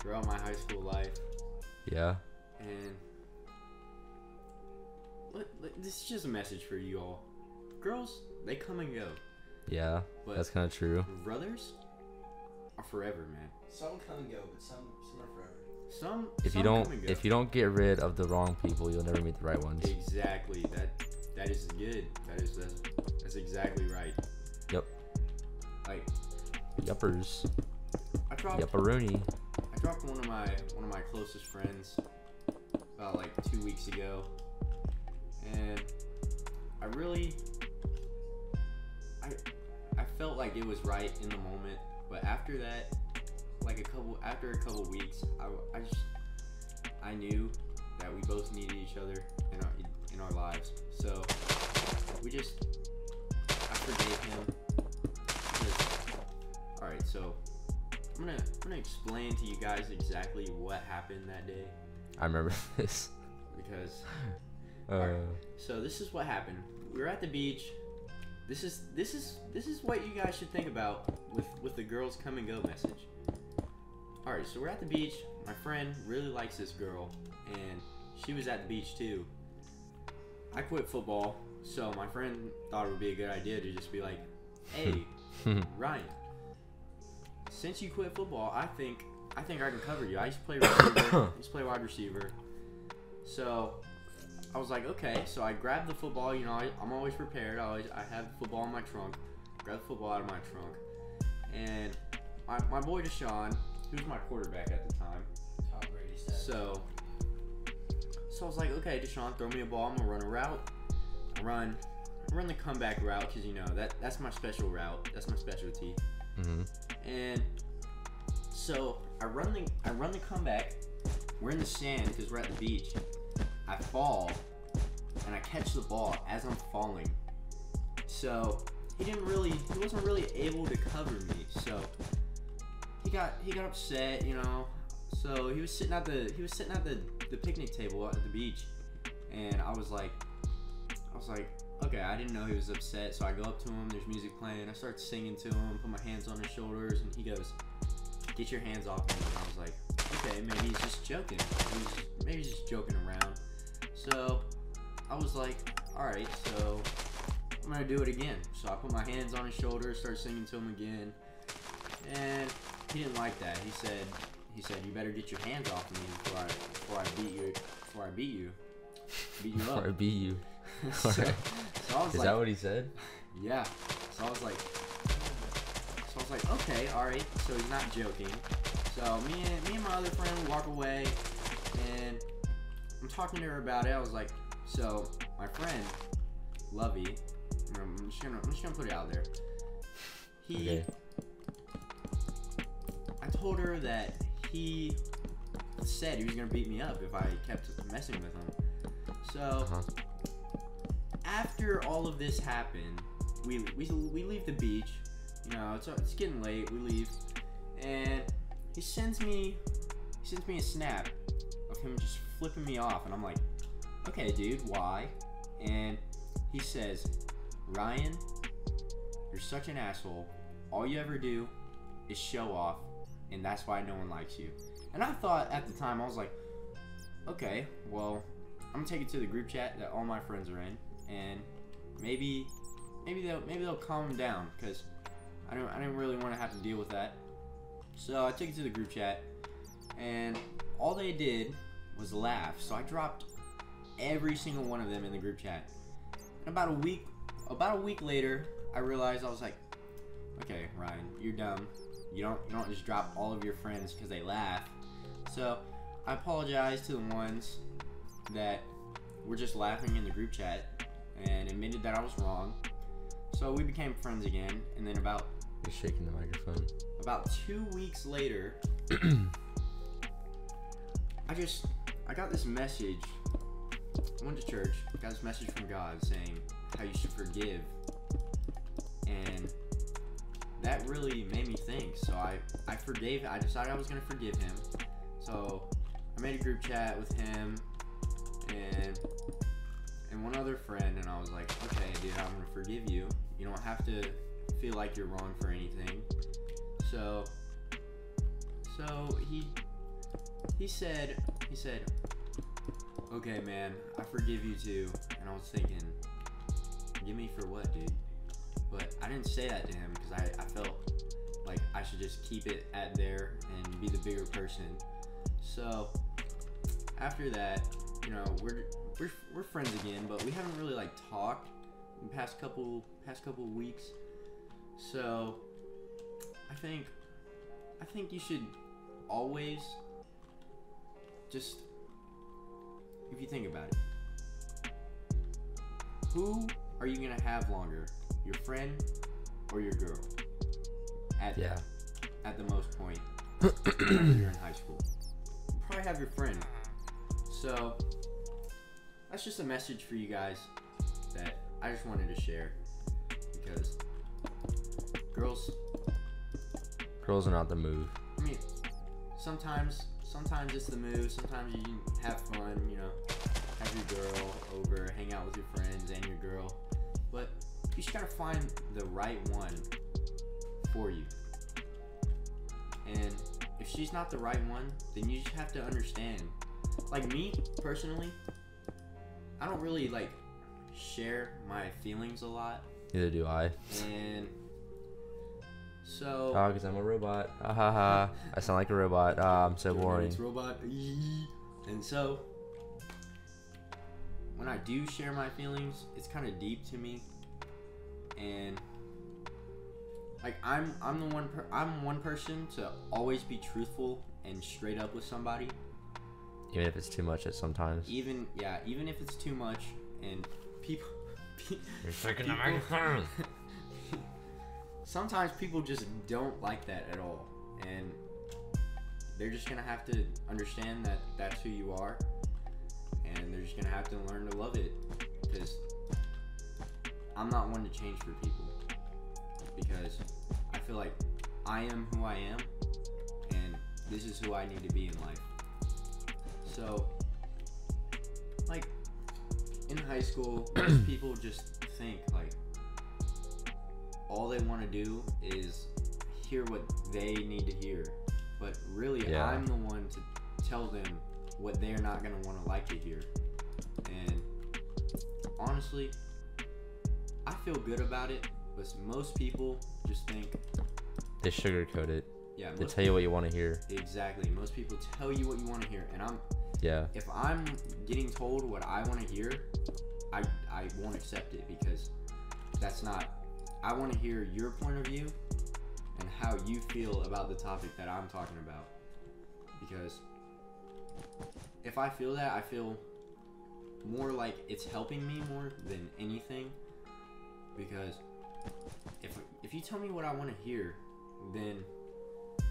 throughout my high school life. Yeah. And this is just a message for you all. Girls, they come and go. Yeah, but that's kind of true. Brothers are forever, man. Some come and go, but some some are forever. Some if some you don't come and go. If you don't get rid of the wrong people, you'll never meet the right ones. Exactly. That that is good. That is that's, that's exactly right. Yep. Like yuppers. I dropped Yupperoni. I dropped one of my one of my closest friends about like two weeks ago. And I really, I, I felt like it was right in the moment, but after that, like a couple, after a couple weeks, I, I just, I knew that we both needed each other in our, in our lives. So we just, I forgave him. Just, all right, so I'm gonna, I'm gonna explain to you guys exactly what happened that day. I remember this because. Uh, All right. So this is what happened. We were at the beach. This is this is this is what you guys should think about with with the girls come and go message. All right. So we're at the beach. My friend really likes this girl, and she was at the beach too. I quit football, so my friend thought it would be a good idea to just be like, "Hey, Ryan, since you quit football, I think I think I can cover you. I used to play receiver. I used to play wide receiver." So. I was like, okay, so I grabbed the football, you know, I, I'm always prepared, I always, I have football in my trunk, grabbed the football out of my trunk, and my, my boy Deshaun, who was my quarterback at the time, Tom Brady said. so, so I was like, okay, Deshaun, throw me a ball, I'm gonna run a route, I run, I run the comeback route, because, you know, that, that's my special route, that's my specialty, mm-hmm. And so, I run the, I run the comeback, we're in the sand, because we're at the beach. I fall, and I catch the ball as I'm falling. So he didn't really, he wasn't really able to cover me. So he got, he got upset, you know. So he was sitting at the, he was sitting at the, the picnic table at the beach, and I was like, I was like, okay, I didn't know he was upset. So I go up to him. There's music playing. I start singing to him. Put my hands on his shoulders, and he goes, "Get your hands off me!" And I was like, okay, maybe he's just joking. Maybe he's just, maybe he's just joking around. So I was like, all right, so I'm gonna do it again. So I put my hands on his shoulders, start singing to him again, and he didn't like that. He said, he said, you better get your hands off me before I, before I beat you, before I beat you. beat you up. Or beat you. So, so I was Is like, that what he said? Yeah. So I was like, so I was like, okay, all right. So he's not joking. So me and me and my other friend walk away, and I'm talking to her about it. I was like, so my friend, Lovey, I'm just gonna I'm just gonna put it out there. He, okay. I told her that he said he was gonna beat me up if I kept messing with him. So uh-huh. after all of this happened, we we we leave the beach. You know, it's it's getting late. We leave, and he sends me he sends me a snap of him just flipping me off, and I'm like, okay, dude, why? And he says, Ryan, you're such an asshole. All you ever do is show off, and that's why no one likes you. And I thought at the time, I was like, okay, well, I'm gonna take it to the group chat that all my friends are in, and maybe, maybe they'll maybe they'll calm them down, because I don't I didn't really want to have to deal with that. So I took it to the group chat, and all they did was laugh. So I dropped every single one of them in the group chat. And about a week, about a week later, I realized, I was like, okay, Ryan, you're dumb. You don't you don't just drop all of your friends because they laugh. So I apologize to the ones that were just laughing in the group chat and admitted that I was wrong. So we became friends again, and then about You're shaking the microphone. About two weeks later, I just I got this message. I went to church, got this message from God saying how you should forgive, and that really made me think. So I, I forgave, I decided I was going to forgive him. So I made a group chat with him and and one other friend, and I was like, okay, dude, I'm going to forgive you. You don't have to feel like you're wrong for anything. So so he he said, he said, okay, man, I forgive you too. And I was thinking, forgive me for what, dude? But I didn't say that to him because I, I felt like I should just keep it at there and be the bigger person. So after that, you know, we're we're, we're friends again, but we haven't really like talked in the past couple past couple weeks. So I think I think you should always just, if you think about it, who are you gonna have longer? Your friend or your girl? At yeah. At the most point, when you're in high school, you probably have your friend. So that's just a message for you guys that I just wanted to share, because girls, girls are not the move. I mean, sometimes, sometimes it's the move. Sometimes you can have fun, you know, have your girl over, hang out with your friends and your girl, but you just gotta find the right one for you. And if she's not the right one, then you just have to understand. Like me, personally, I don't really like share my feelings a lot. Neither do I. And so... Oh, because I'm a robot. Ah, ha, ha. I sound like a robot. Ah, I'm so boring. It's robot. And so, when I do share my feelings, it's kind of deep to me. And like I'm, I'm the one, per I'm one person to always be truthful and straight up with somebody, even if it's too much at sometimes. Even yeah, even if it's too much, and people. Pe You're freaking the microphone. Sometimes people just don't like that at all, and they're just gonna have to understand that that's who you are, and they're just gonna have to learn to love it, because I'm not one to change for people, because I feel like I am who I am, and this is who I need to be in life. So, like, in high school, most people just think, like, all they want to do is hear what they need to hear. But really, yeah. I'm the one to tell them what they're not going to want to like to hear. And honestly, I feel good about it, but most people just think they sugarcoat it. Yeah, they tell people, you what you want to hear. Exactly, most people tell you what you want to hear, and I'm Yeah. If I'm getting told what I want to hear, I I won't accept it, because that's not. I want to hear your point of view and how you feel about the topic that I'm talking about. Because if I feel that, I feel more like it's helping me more than anything. Because if if you tell me what I want to hear, then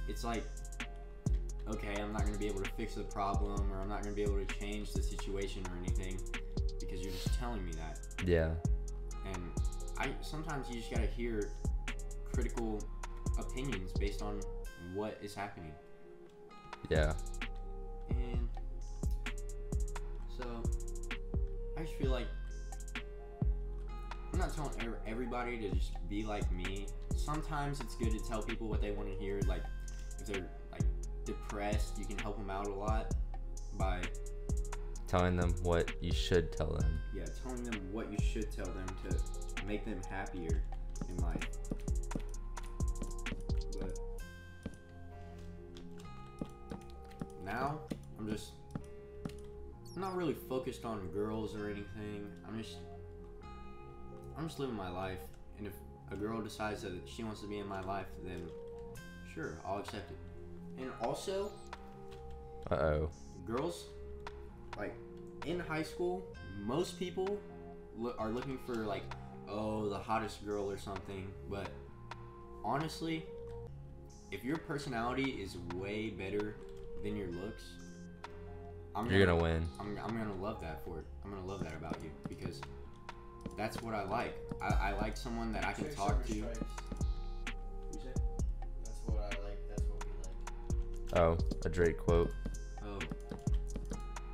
it's like, okay, I'm not going to be able to fix the problem, or I'm not going to be able to change the situation or anything, because you're just telling me that. Yeah. And I sometimes you just got to hear critical opinions based on what is happening. Yeah. And so I just feel like I'm not telling everybody to just be like me. Sometimes it's good to tell people what they want to hear. Like if they're like depressed, you can help them out a lot by telling them what you should tell them. Yeah, telling them what you should tell them to make them happier in life. But now I'm just I'm not really focused on girls or anything. I'm just I'm just living my life, and if a girl decides that she wants to be in my life, then sure, I'll accept it. And also, uh oh, girls, like in high school, most people lo- are looking for like, oh, the hottest girl or something. But honestly, if your personality is way better than your looks, I'm you're gonna, gonna win. I'm, I'm gonna love that for it. I'm gonna love that about you, because that's what I like. I, I like someone that I can talk to. Stripes. That's what I like. That's what we like. Oh, a Drake quote. Oh.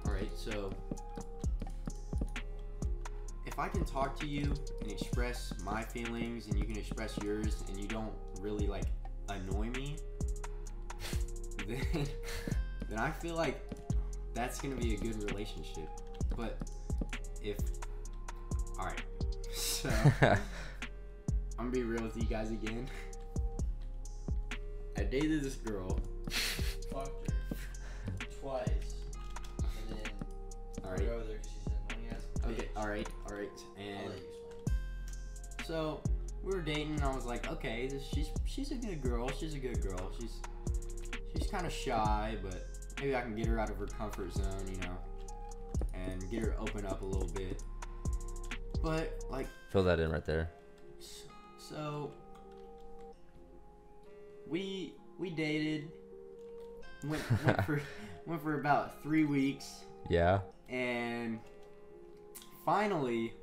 Alright, so if I can talk to you and express my feelings and you can express yours and you don't really like annoy me, then then I feel like that's gonna be a good relationship. But if Alright, so I'm gonna be real with you guys again. I dated this girl. Fucked her. Twice. And then all right. over there because she's an annoying ass bitch. Okay, alright, alright. And so we were dating and I was like, okay, this, she's she's a good girl, she's a good girl. She's she's kinda shy, but maybe I can get her out of her comfort zone, you know, and get her open up a little bit. But like, fill that in right there. So we we dated, went, went for went for about three weeks. Yeah. And finally,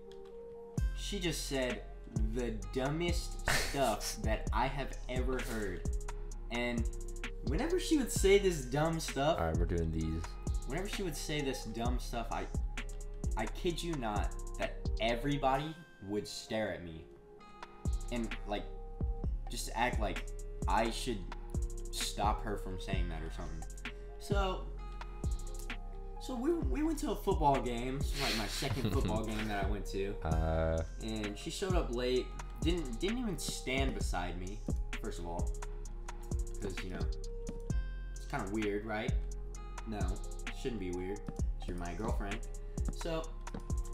she just said the dumbest stuff that I have ever heard. And whenever she would say this dumb stuff, all right, we're doing these. Whenever she would say this dumb stuff, I I kid you not, that everybody would stare at me and like just act like I should stop her from saying that or something. So so we, we went to a football game. This was like my second football game that I went to. Uh, and she showed up late, didn't didn't even stand beside me, first of all, because you know it's kind of weird, right? No, it shouldn't be weird. You're my girlfriend. So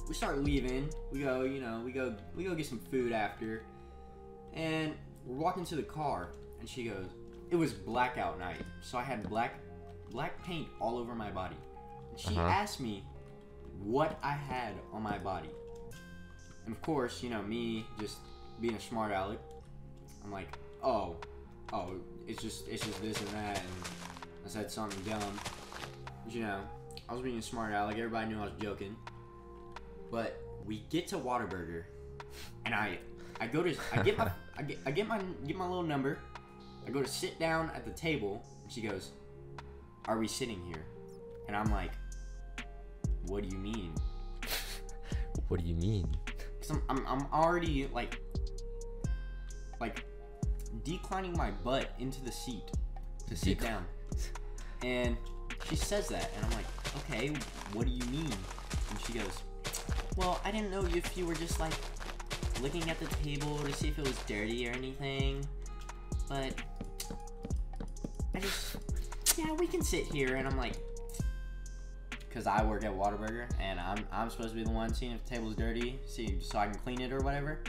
we start leaving. We go, you know, we go, we go get some food after, and we're walking to the car. And she goes, "It was blackout night, so I had black, black paint all over my body." And she uh-huh. asked me what I had on my body, and of course, you know, me just being a smart aleck, I'm like, "Oh, oh, it's just, it's just this and that," and I said something dumb. You know, I was being a smart aleck. Everybody knew I was joking. But we get to Whataburger, and I, I go to, I get my, I get, I get my, get my little number. I go to sit down at the table, and she goes, "Are we sitting here?" And I'm like, "What do you mean? What do you mean?" Cause I'm, I'm, I'm already like, like, declining my butt into the seat to sit Decl- down, and she says that, and I'm like, "Okay, what do you mean?" And she goes, "Well, I didn't know if you were just, like, looking at the table to see if it was dirty or anything, but I just, yeah, we can sit here." And I'm like, because I work at Whataburger and I'm, I'm supposed to be the one seeing if the table's dirty, see, so I can clean it or whatever.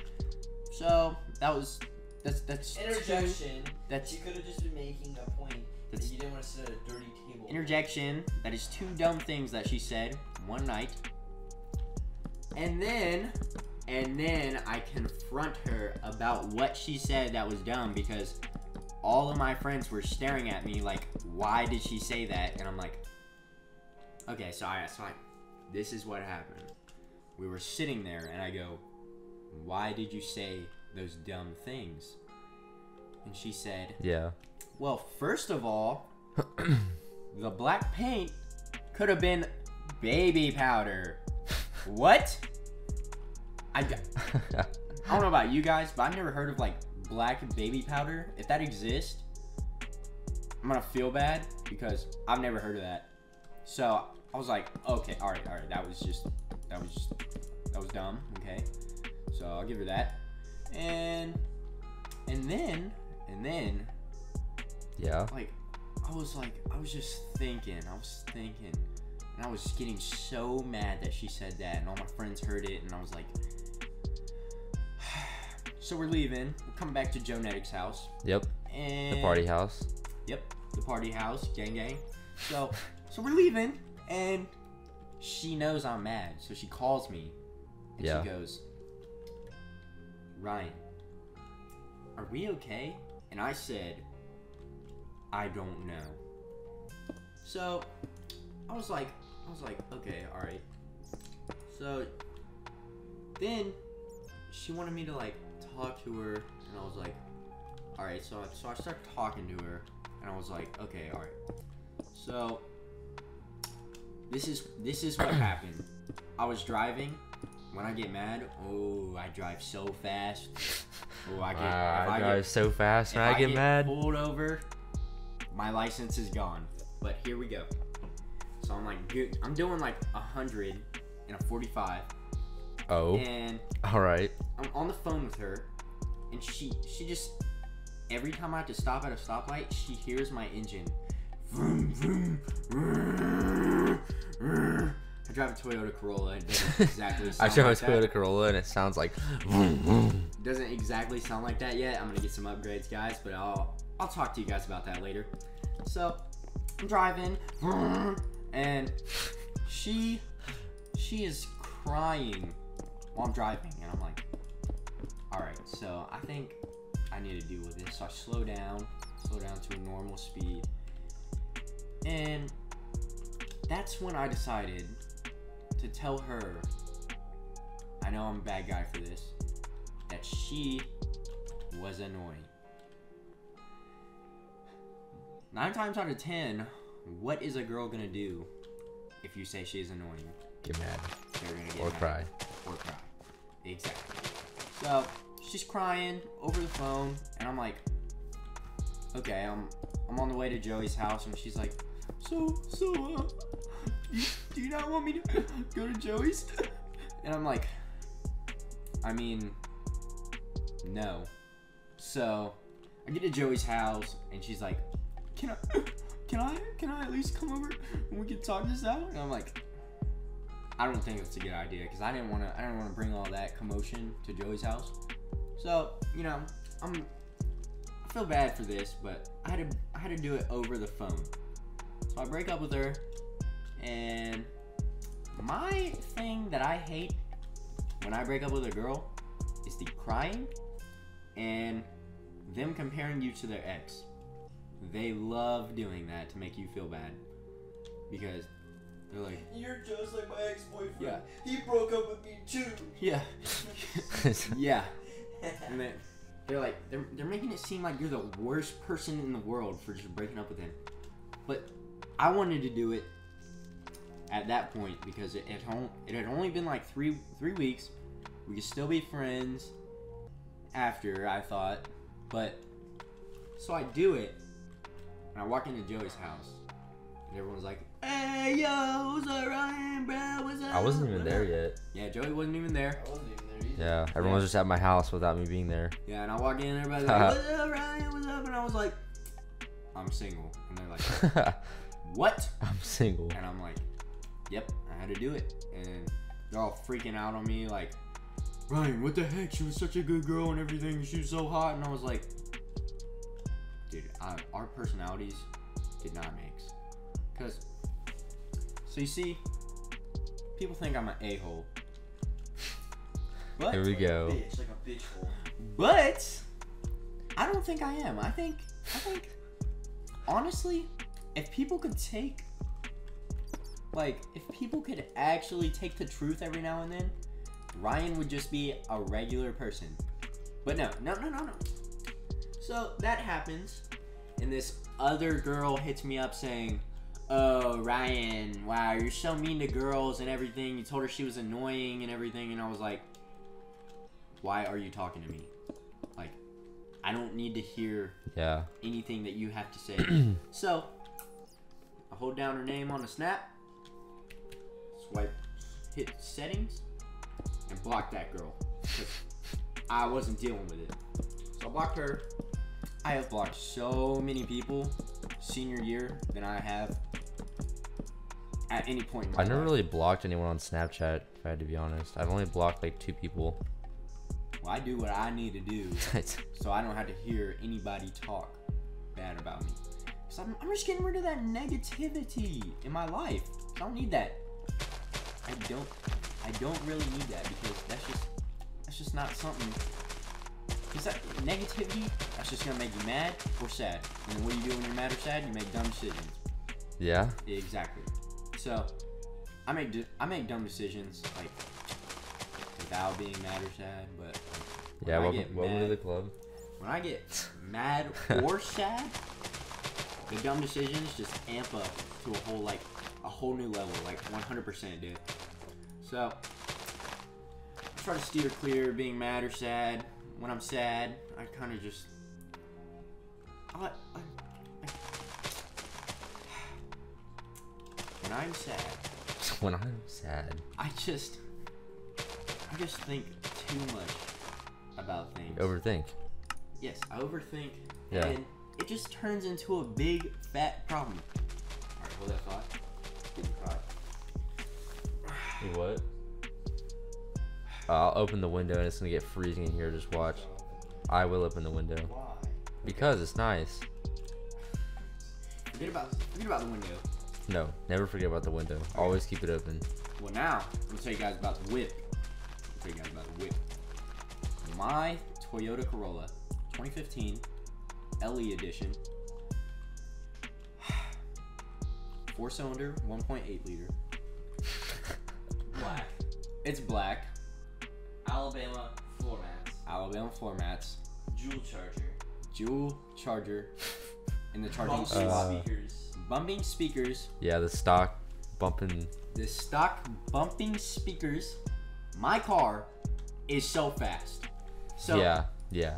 So that was that's that's interjection. Two, that's you could have just been making a point that you didn't want to sit at a dirty table. Interjection. That is two dumb things that she said one night, and then and then I confront her about what she said that was dumb because all of my friends were staring at me like, why did she say that? And I'm like, okay, so I, so I, this is what happened. We were sitting there and I go, why did you say those dumb things? And she said, yeah, well, first of all, the black paint could have been baby powder. What? I, I don't know about you guys, but I've never heard of like black baby powder. If that exists, I'm gonna feel bad because I've never heard of that. So I was like, okay, all right, all right. That was just, that was just, that was dumb. Okay. So I'll give her that. And, and then, and then, yeah, like I was like, I was just thinking, I was thinking, and I was getting so mad that she said that and all my friends heard it. And I was like, so we're leaving, we're coming back to Jonetic's house. Yep. And the party house. Yep. The party house, gang gang. So, so we're leaving and she knows I'm mad. So she calls me and yeah. she goes, Ryan, are we okay? And I said, I don't know. So I was like, I was like, okay, all right. So then she wanted me to like talk to her and I was like, all right. So, so I started talking to her and I was like, okay, all right. So this is, this is what happened. I was driving. When I get mad, oh, I drive so fast. Oh, I get, wow, I, I drive get, so fast when I, I get, get mad. Pulled over, my license is gone. But here we go. So I'm like, dude, I'm doing like a hundred and a forty-five. Oh. And all right. I'm on the phone with her, and she, she just every time I have to stop at a stoplight, she hears my engine. Vroom, vroom, vroom, vroom. I drive a Toyota Corolla and it doesn't exactly sound I drive like a Toyota that. Corolla and it sounds like vroom, vroom. Doesn't exactly sound like that yet. I'm gonna get some upgrades, guys, but I'll I'll talk to you guys about that later. So I'm driving vroom, and she she is crying while I'm driving and I'm like, alright, so I think I need to deal with this. So I slow down, slow down to a normal speed. And that's when I decided to tell her, I know I'm a bad guy for this, that she was annoying. Nine times out of ten, what is a girl gonna do if you say she's annoying? Get mad. They're gonna get or mad. Cry. Or cry. Exactly. So she's crying over the phone, and I'm like, okay, I'm I'm on the way to Joey's house, and she's like, so so uh, do, you, do you not want me to go to Joey's? And I'm like, I mean, no. So I get to Joey's house and she's like, can I can I can I at least come over and we can talk this out? And I'm like, I don't think that's a good idea because I didn't want to I didn't want to bring all that commotion to Joey's house. So, you know, I'm I feel bad for this, but I had to I had to do it over the phone. So I break up with her, and my thing that I hate when I break up with a girl is the crying and them comparing you to their ex. They love doing that to make you feel bad because they're like, you're just like my ex-boyfriend. Yeah. He broke up with me too. Yeah. Yeah. And then they're like, they're, they're making it seem like you're the worst person in the world for just breaking up with him. But I wanted to do it at that point because it, it, it had only been like three three weeks. We could still be friends after, I thought. But so I do it, and I walk into Joey's house, and everyone's like, "Hey yo, what's up, Ryan, bro? What's up?" I wasn't even there yet. Yeah, Joey wasn't even there. I wasn't even there either. Yeah, everyone was just at my house without me being there. Yeah, and I walk in, and everybody's like, "What's up, Ryan? What's up?" And I was like, I'm single. And they're like, what? I'm single. And I'm like, yep, I had to do it. And they're all freaking out on me like, Ryan, what the heck? She was such a good girl and everything. She was so hot. And I was like, dude, I, our personalities did not mix. Because, so you see, people think I'm an a-hole. But, here we like go. A bitch, like a bitch hole. But I don't think I am. I think, I think, honestly, if people could take, like, if people could actually take the truth every now and then, Ryan would just be a regular person. But no, no, no, no, no. So that happens, and this other girl hits me up saying, "Oh, Ryan, wow, you're so mean to girls and everything. You told her she was annoying and everything." And I was like, why are you talking to me? Like, I don't need to hear yeah. anything that you have to say. So, I hold down her name on the snap, swipe, hit settings, and block that girl. I wasn't dealing with it. So I blocked her. I have blocked so many people senior year than I have at any point in my life. I've never really blocked anyone on Snapchat, if I had to be honest. I've only blocked like two people. Well, I do what I need to do so I don't have to hear anybody talk bad about me. So I'm, I'm just getting rid of that negativity in my life. I don't need that. I don't I don't really need that, because that's just that's just not something. Because that negativity, that's just gonna make you mad or sad. And what do you do when you're mad or sad? You make dumb decisions. Yeah. Exactly. So I make I make dumb decisions like without being mad or sad, but when yeah, I welcome, get welcome mad, to the club. When I get mad or sad, the dumb decisions just amp up to a whole like a whole new level, like one hundred percent, dude. So I try to steer clear of being mad or sad. When I'm sad, I kind of just I, I, I, when I'm sad. When I'm sad. I just. I just think too much about things. You overthink. Yes, I overthink. Yeah. And it just turns into a big, fat problem. Alright, hold that thought. Getting caught. What? Uh, I'll open the window and it's gonna get freezing in here. Just watch. I will open the window. Why? Because it's nice. Forget about, forget about the window. No, never forget about the window. Okay. Always keep it open. Well, now, I'm gonna tell you guys about the whip. You guys about a whip. My Toyota Corolla twenty fifteen L E edition, four cylinder, one point eight liter, black. It's black. Alabama floor mats. Alabama floor mats. Joule charger. Joule charger. And the charging bumping uh, speakers. Bumping speakers. Yeah, the stock bumping. The stock bumping speakers. My car is so fast. So yeah, yeah.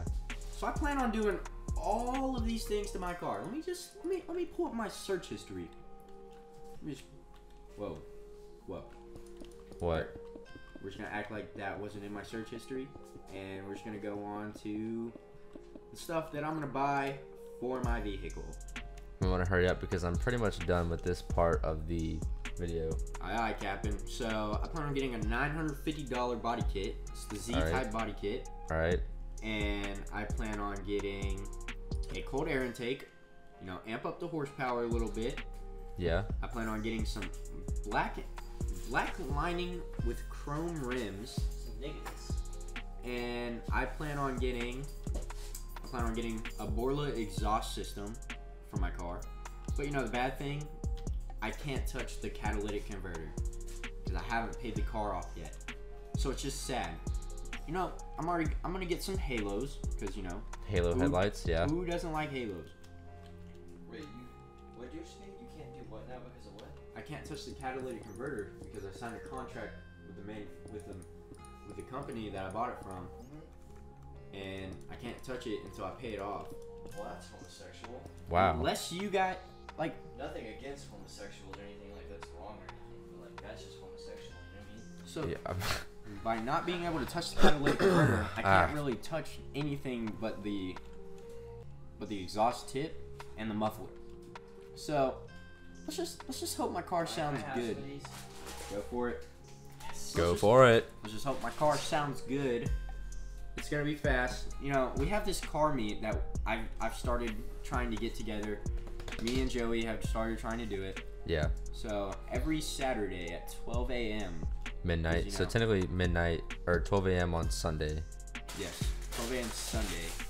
So I plan on doing all of these things to my car. Let me just let me let me pull up my search history. Let me just, whoa, whoa. What? We're just gonna act like that wasn't in my search history, and we're just gonna go on to the stuff that I'm gonna buy for my vehicle. We want to hurry up because I'm pretty much done with this part of the video. Aye, aye, Captain. So I plan on getting a nine hundred fifty dollar body kit. It's the Z-type right. body kit. All right. And I plan on getting a cold air intake. You know, amp up the horsepower a little bit. Yeah. I plan on getting some black, black lining with chrome rims. Some negatives. And I plan on getting, I plan on getting a Borla exhaust system for my car. But you know the bad thing. I can't touch the catalytic converter because I haven't paid the car off yet, so it's just sad. You know, I'm already I'm gonna get some halos because you know halo who, headlights. Yeah. Who doesn't like halos? Wait, you what did you say? You can't do what now because of what? I can't touch the catalytic converter because I signed a contract with the main with the with the company that I bought it from, mm-hmm. and I can't touch it until I pay it off. Well, that's homosexual. Wow. Unless you got. Like nothing against homosexuals or anything like that's wrong or anything, but like that's just homosexual, you know what I mean? So yeah. By not being able to touch the catalytic converter, I can't ah. really touch anything but the but the exhaust tip and the muffler. So let's just let's just hope my car sounds good. Go for it. Yes. Go just, for it. Let's just hope my car sounds good. It's gonna be fast. You know, we have this car meet that I've, I've started trying to get together. Me and Joey have started trying to do it. Yeah. So every Saturday at twelve A M Midnight. You know, so technically midnight or twelve A M on Sunday. Yes. twelve A M Sunday.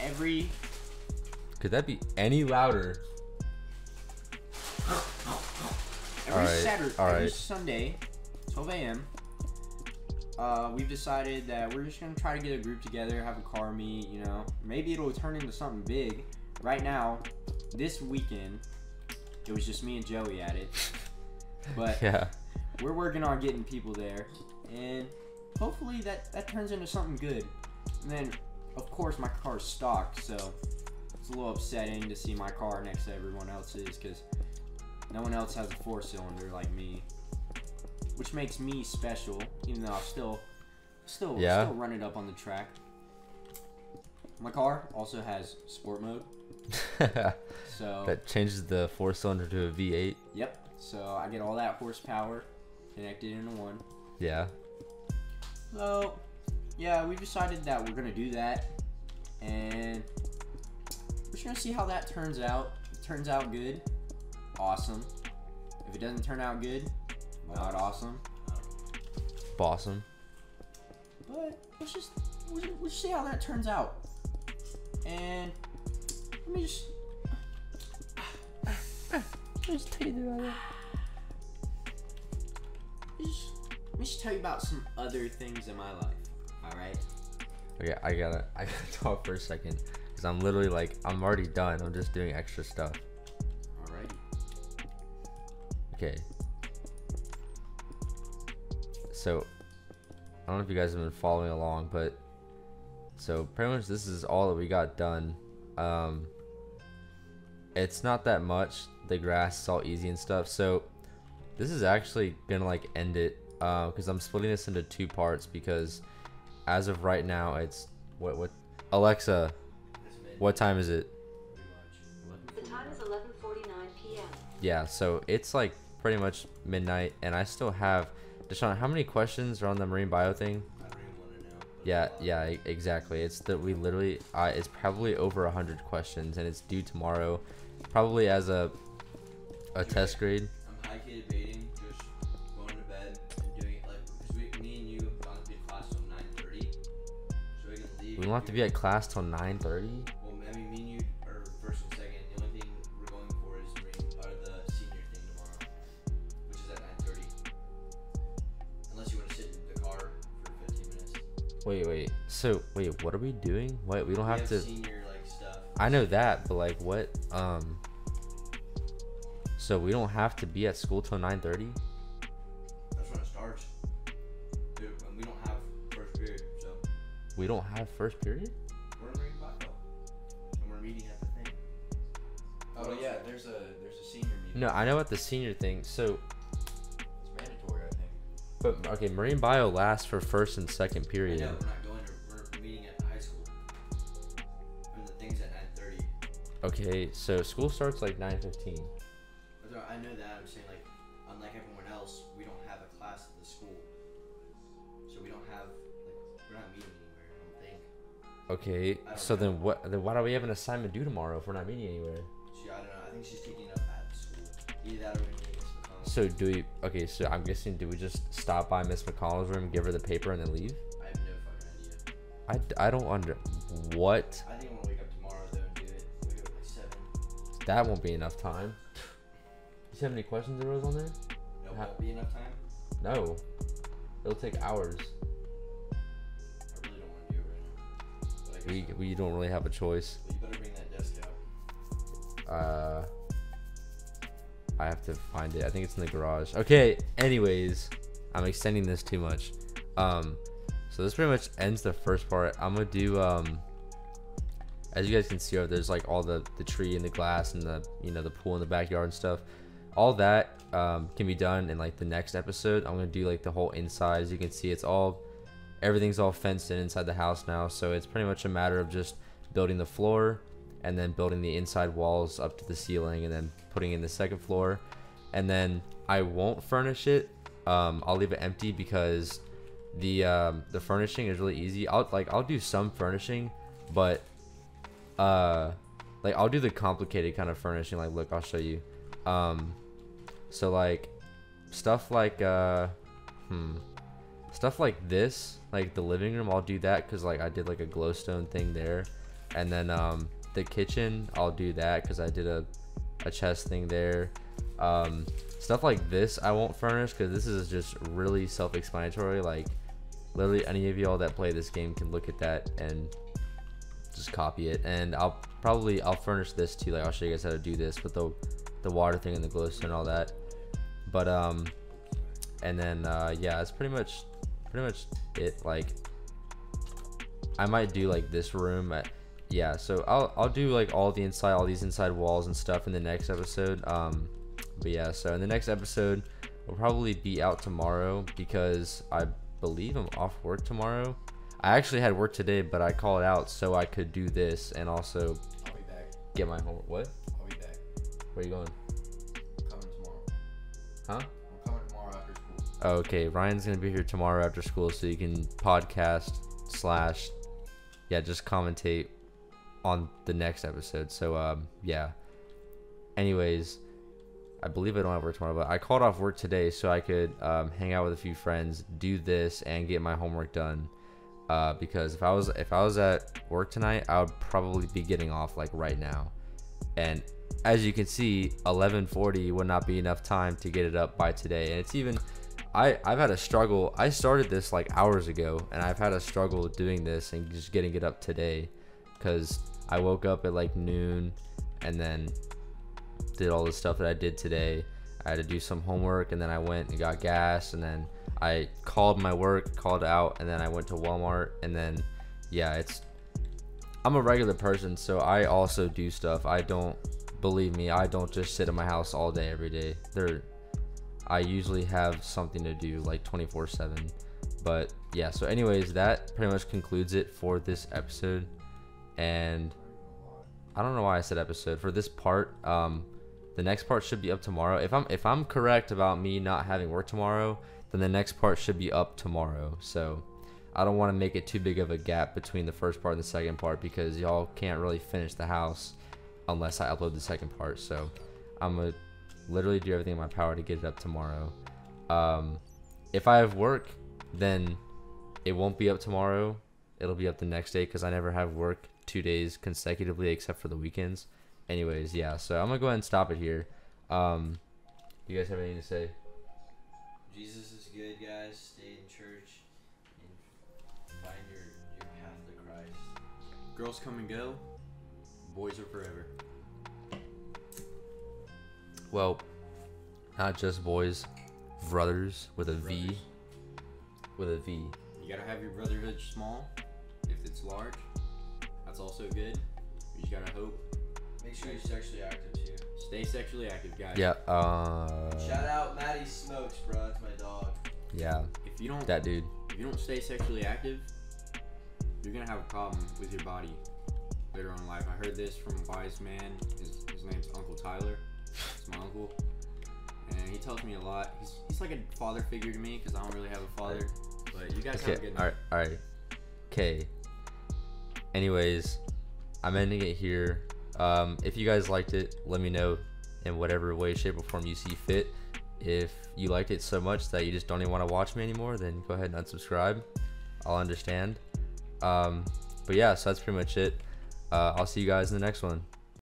Every. Could that be any louder? Every right, Saturday, every right. Sunday, twelve A M Uh, we've decided that we're just gonna try to get a group together, have a car meet. You know, maybe it'll turn into something big. Right now, this weekend, it was just me and Joey at it. But yeah, we're working on getting people there, and hopefully that that turns into something good. And then, of course, my car's stocked, so it's a little upsetting to see my car next to everyone else's because no one else has a four-cylinder like me, which makes me special, even though I still, still, yeah. still run it up on the track. My car also has sport mode. So that changes the four-cylinder to a V eight. Yep. So I get all that horsepower connected into one. Yeah. So, yeah, we've decided that we're gonna do that, and we're just gonna see how that turns out. If it turns out good, awesome. If it doesn't turn out good, not awesome. Awesome. But let's just let's, let's see how that turns out. And let me just let me just tell you about it. Just, let me just tell you about some other things in my life. All right. Okay, I gotta I gotta talk for a second because I'm literally like I'm already done. I'm just doing extra stuff. Okay, so I don't know if you guys have been following along, but so pretty much this is all that we got done. Um, it's not that much. The grass is all easy and stuff. So this is actually gonna like end it uh, because I'm splitting this into two parts because as of right now it's what what Alexa, what time is it? The time is eleven forty-nine P M Yeah, so it's like pretty much midnight, and I still have Deshaun. How many questions are on the marine bio thing? I don't even want to know. Yeah, yeah, exactly. It's that we literally, uh, it's probably over a hundred questions, and it's due tomorrow, probably as a a okay. test grade. I'm high key debating just going to bed and doing it like because me and you don't have to be at class till nine thirty, so we can leave. We don't have to be at class till nine thirty. Well, I mean, me and you are first and second. The only thing we're going for is marine. Wait, wait. So, wait. What are we doing? What we don't we have, have to. Senior, like, stuff. I know that, but like, what? Um. So we don't have to be at school till nine thirty. That's when it starts. Dude, and we don't have first period, so. We don't have first period. We're in Marine Bio, and we're meeting at the thing. Oh well, yeah, there's a there's a senior meeting. No, I know about the senior thing. So. But, okay, marine bio lasts for first and second period. I know, we're not going to, we're meeting at high school. I mean, the thing's at nine thirty. Okay, so school starts like nine fifteen. I know that, I'm saying, like, unlike everyone else, we don't have a class at the school. So we don't have, like, we're not meeting anywhere, I don't think. Okay, I don't so know. then what? Then why do we have an assignment due tomorrow if we're not meeting anywhere? She, I don't know, I think she's taking up at school. Either that or we're meeting. So do we, okay, so I'm guessing, do we just stop by Miss McConnell's room, give her the paper, and then leave? I have no fucking idea. I, I don't under, what? I think I'm gonna wake up tomorrow, though, and do it. We'll do it like seven. That won't be enough time. You have any questions arose on there? No, won't be enough time? No. It'll take hours. I really don't want to do it right now. We, we don't really have a choice. Well, you better bring that desk out. Uh... I have to find it. I think it's in the garage. Okay, anyways, I'm extending this too much. Um, so this pretty much ends the first part. I'm going to do, um, as you guys can see, there's like all the, the tree and the glass and the, you know, the pool in the backyard and stuff. All that um, can be done in like the next episode. I'm going to do like the whole inside. As you can see, it's all, everything's all fenced in inside the house now. So it's pretty much a matter of just building the floor, and then building the inside walls up to the ceiling, and then putting in the second floor, and then I won't furnish it. Um, I'll leave it empty because the um, the furnishing is really easy. I'll like I'll do some furnishing, but uh, like I'll do the complicated kind of furnishing. Like, look, I'll show you. Um, so like stuff like uh, hmm, stuff like this, like the living room. I'll do that because like I did like a glowstone thing there, and then um, the kitchen. I'll do that because I did a a chest thing there. Um, stuff like this I won't furnish because this is just really self-explanatory. Like, literally any of y'all that play this game can look at that and just copy it. And I'll probably I'll furnish this too. Like, I'll show you guys how to do this with the the water thing and the glowstone and all that. But um, and then uh, yeah, that's pretty much pretty much it. Like, I might do like this room. I, yeah, so I'll I'll do like all the inside, all these inside walls and stuff in the next episode. Um. But yeah, so in the next episode, we'll probably be out tomorrow because I believe I'm off work tomorrow. I actually had work today, but I called out so I could do this and also I'll be back. Get my homework. What? I'll be back. Where are you going? I'm coming tomorrow. Huh? I'm coming tomorrow after school. Okay, Ryan's going to be here tomorrow after school, so you can podcast slash, yeah, just commentate on the next episode. So, um, yeah. Anyways, I believe I don't have work tomorrow, but I called off work today so I could um, hang out with a few friends, do this, and get my homework done. Uh, because if I was if I was at work tonight, I would probably be getting off like right now. And as you can see, eleven forty would not be enough time to get it up by today. And it's even I I've had a struggle. I started this like hours ago, and I've had a struggle doing this and just getting it up today, because I woke up at like noon, and then did all the stuff that I did today. I had to do some homework, and then I went and got gas, and then I called my work, called out, and then I went to Walmart, and then yeah, it's I'm a regular person, so I also do stuff. I don't believe me I don't just sit in my house all day every day. There I usually have something to do like twenty-four seven. But yeah, so anyways, that pretty much concludes it for this episode, and I don't know why I said episode for this part. Um, the next part should be up tomorrow. If I'm if I'm correct about me not having work tomorrow, then the next part should be up tomorrow. So I don't want to make it too big of a gap between the first part and the second part, because y'all can't really finish the house unless I upload the second part. So I'm gonna literally do everything in my power to get it up tomorrow. Um, if I have work, then it won't be up tomorrow. It'll be up the next day, because I never have work two days consecutively except for the weekends. Anyways, yeah, so I'm gonna go ahead and stop it here. Um you guys have anything to say? Jesus is good, guys. Stay in church and find your, your path to Christ. Girls come and go, boys are forever. Well, not just boys, brothers with a brothers. V with a V. You gotta have your brotherhood small. If it's large, that's also good. You just gotta hope. Make sure you're sexually active too. Stay sexually active, guys. Yeah. Uh, Shout out Maddie Smokes, bro. That's my dog. Yeah. If you don't, that dude. If you don't stay sexually active, you're gonna have a problem with your body later on in life. I heard this from a wise man. His, his name's Uncle Tyler. It's my uncle, and he tells me a lot. He's he's like a father figure to me, because I don't really have a father. But you guys okay. Have a good night. All right. All right. Okay. Anyways, I'm ending it here. Um, if you guys liked it, let me know in whatever way, shape, or form you see fit. If you liked it so much that you just don't even want to watch me anymore, then go ahead and unsubscribe. I'll understand. Um, but yeah, so that's pretty much it. Uh, I'll see you guys in the next one.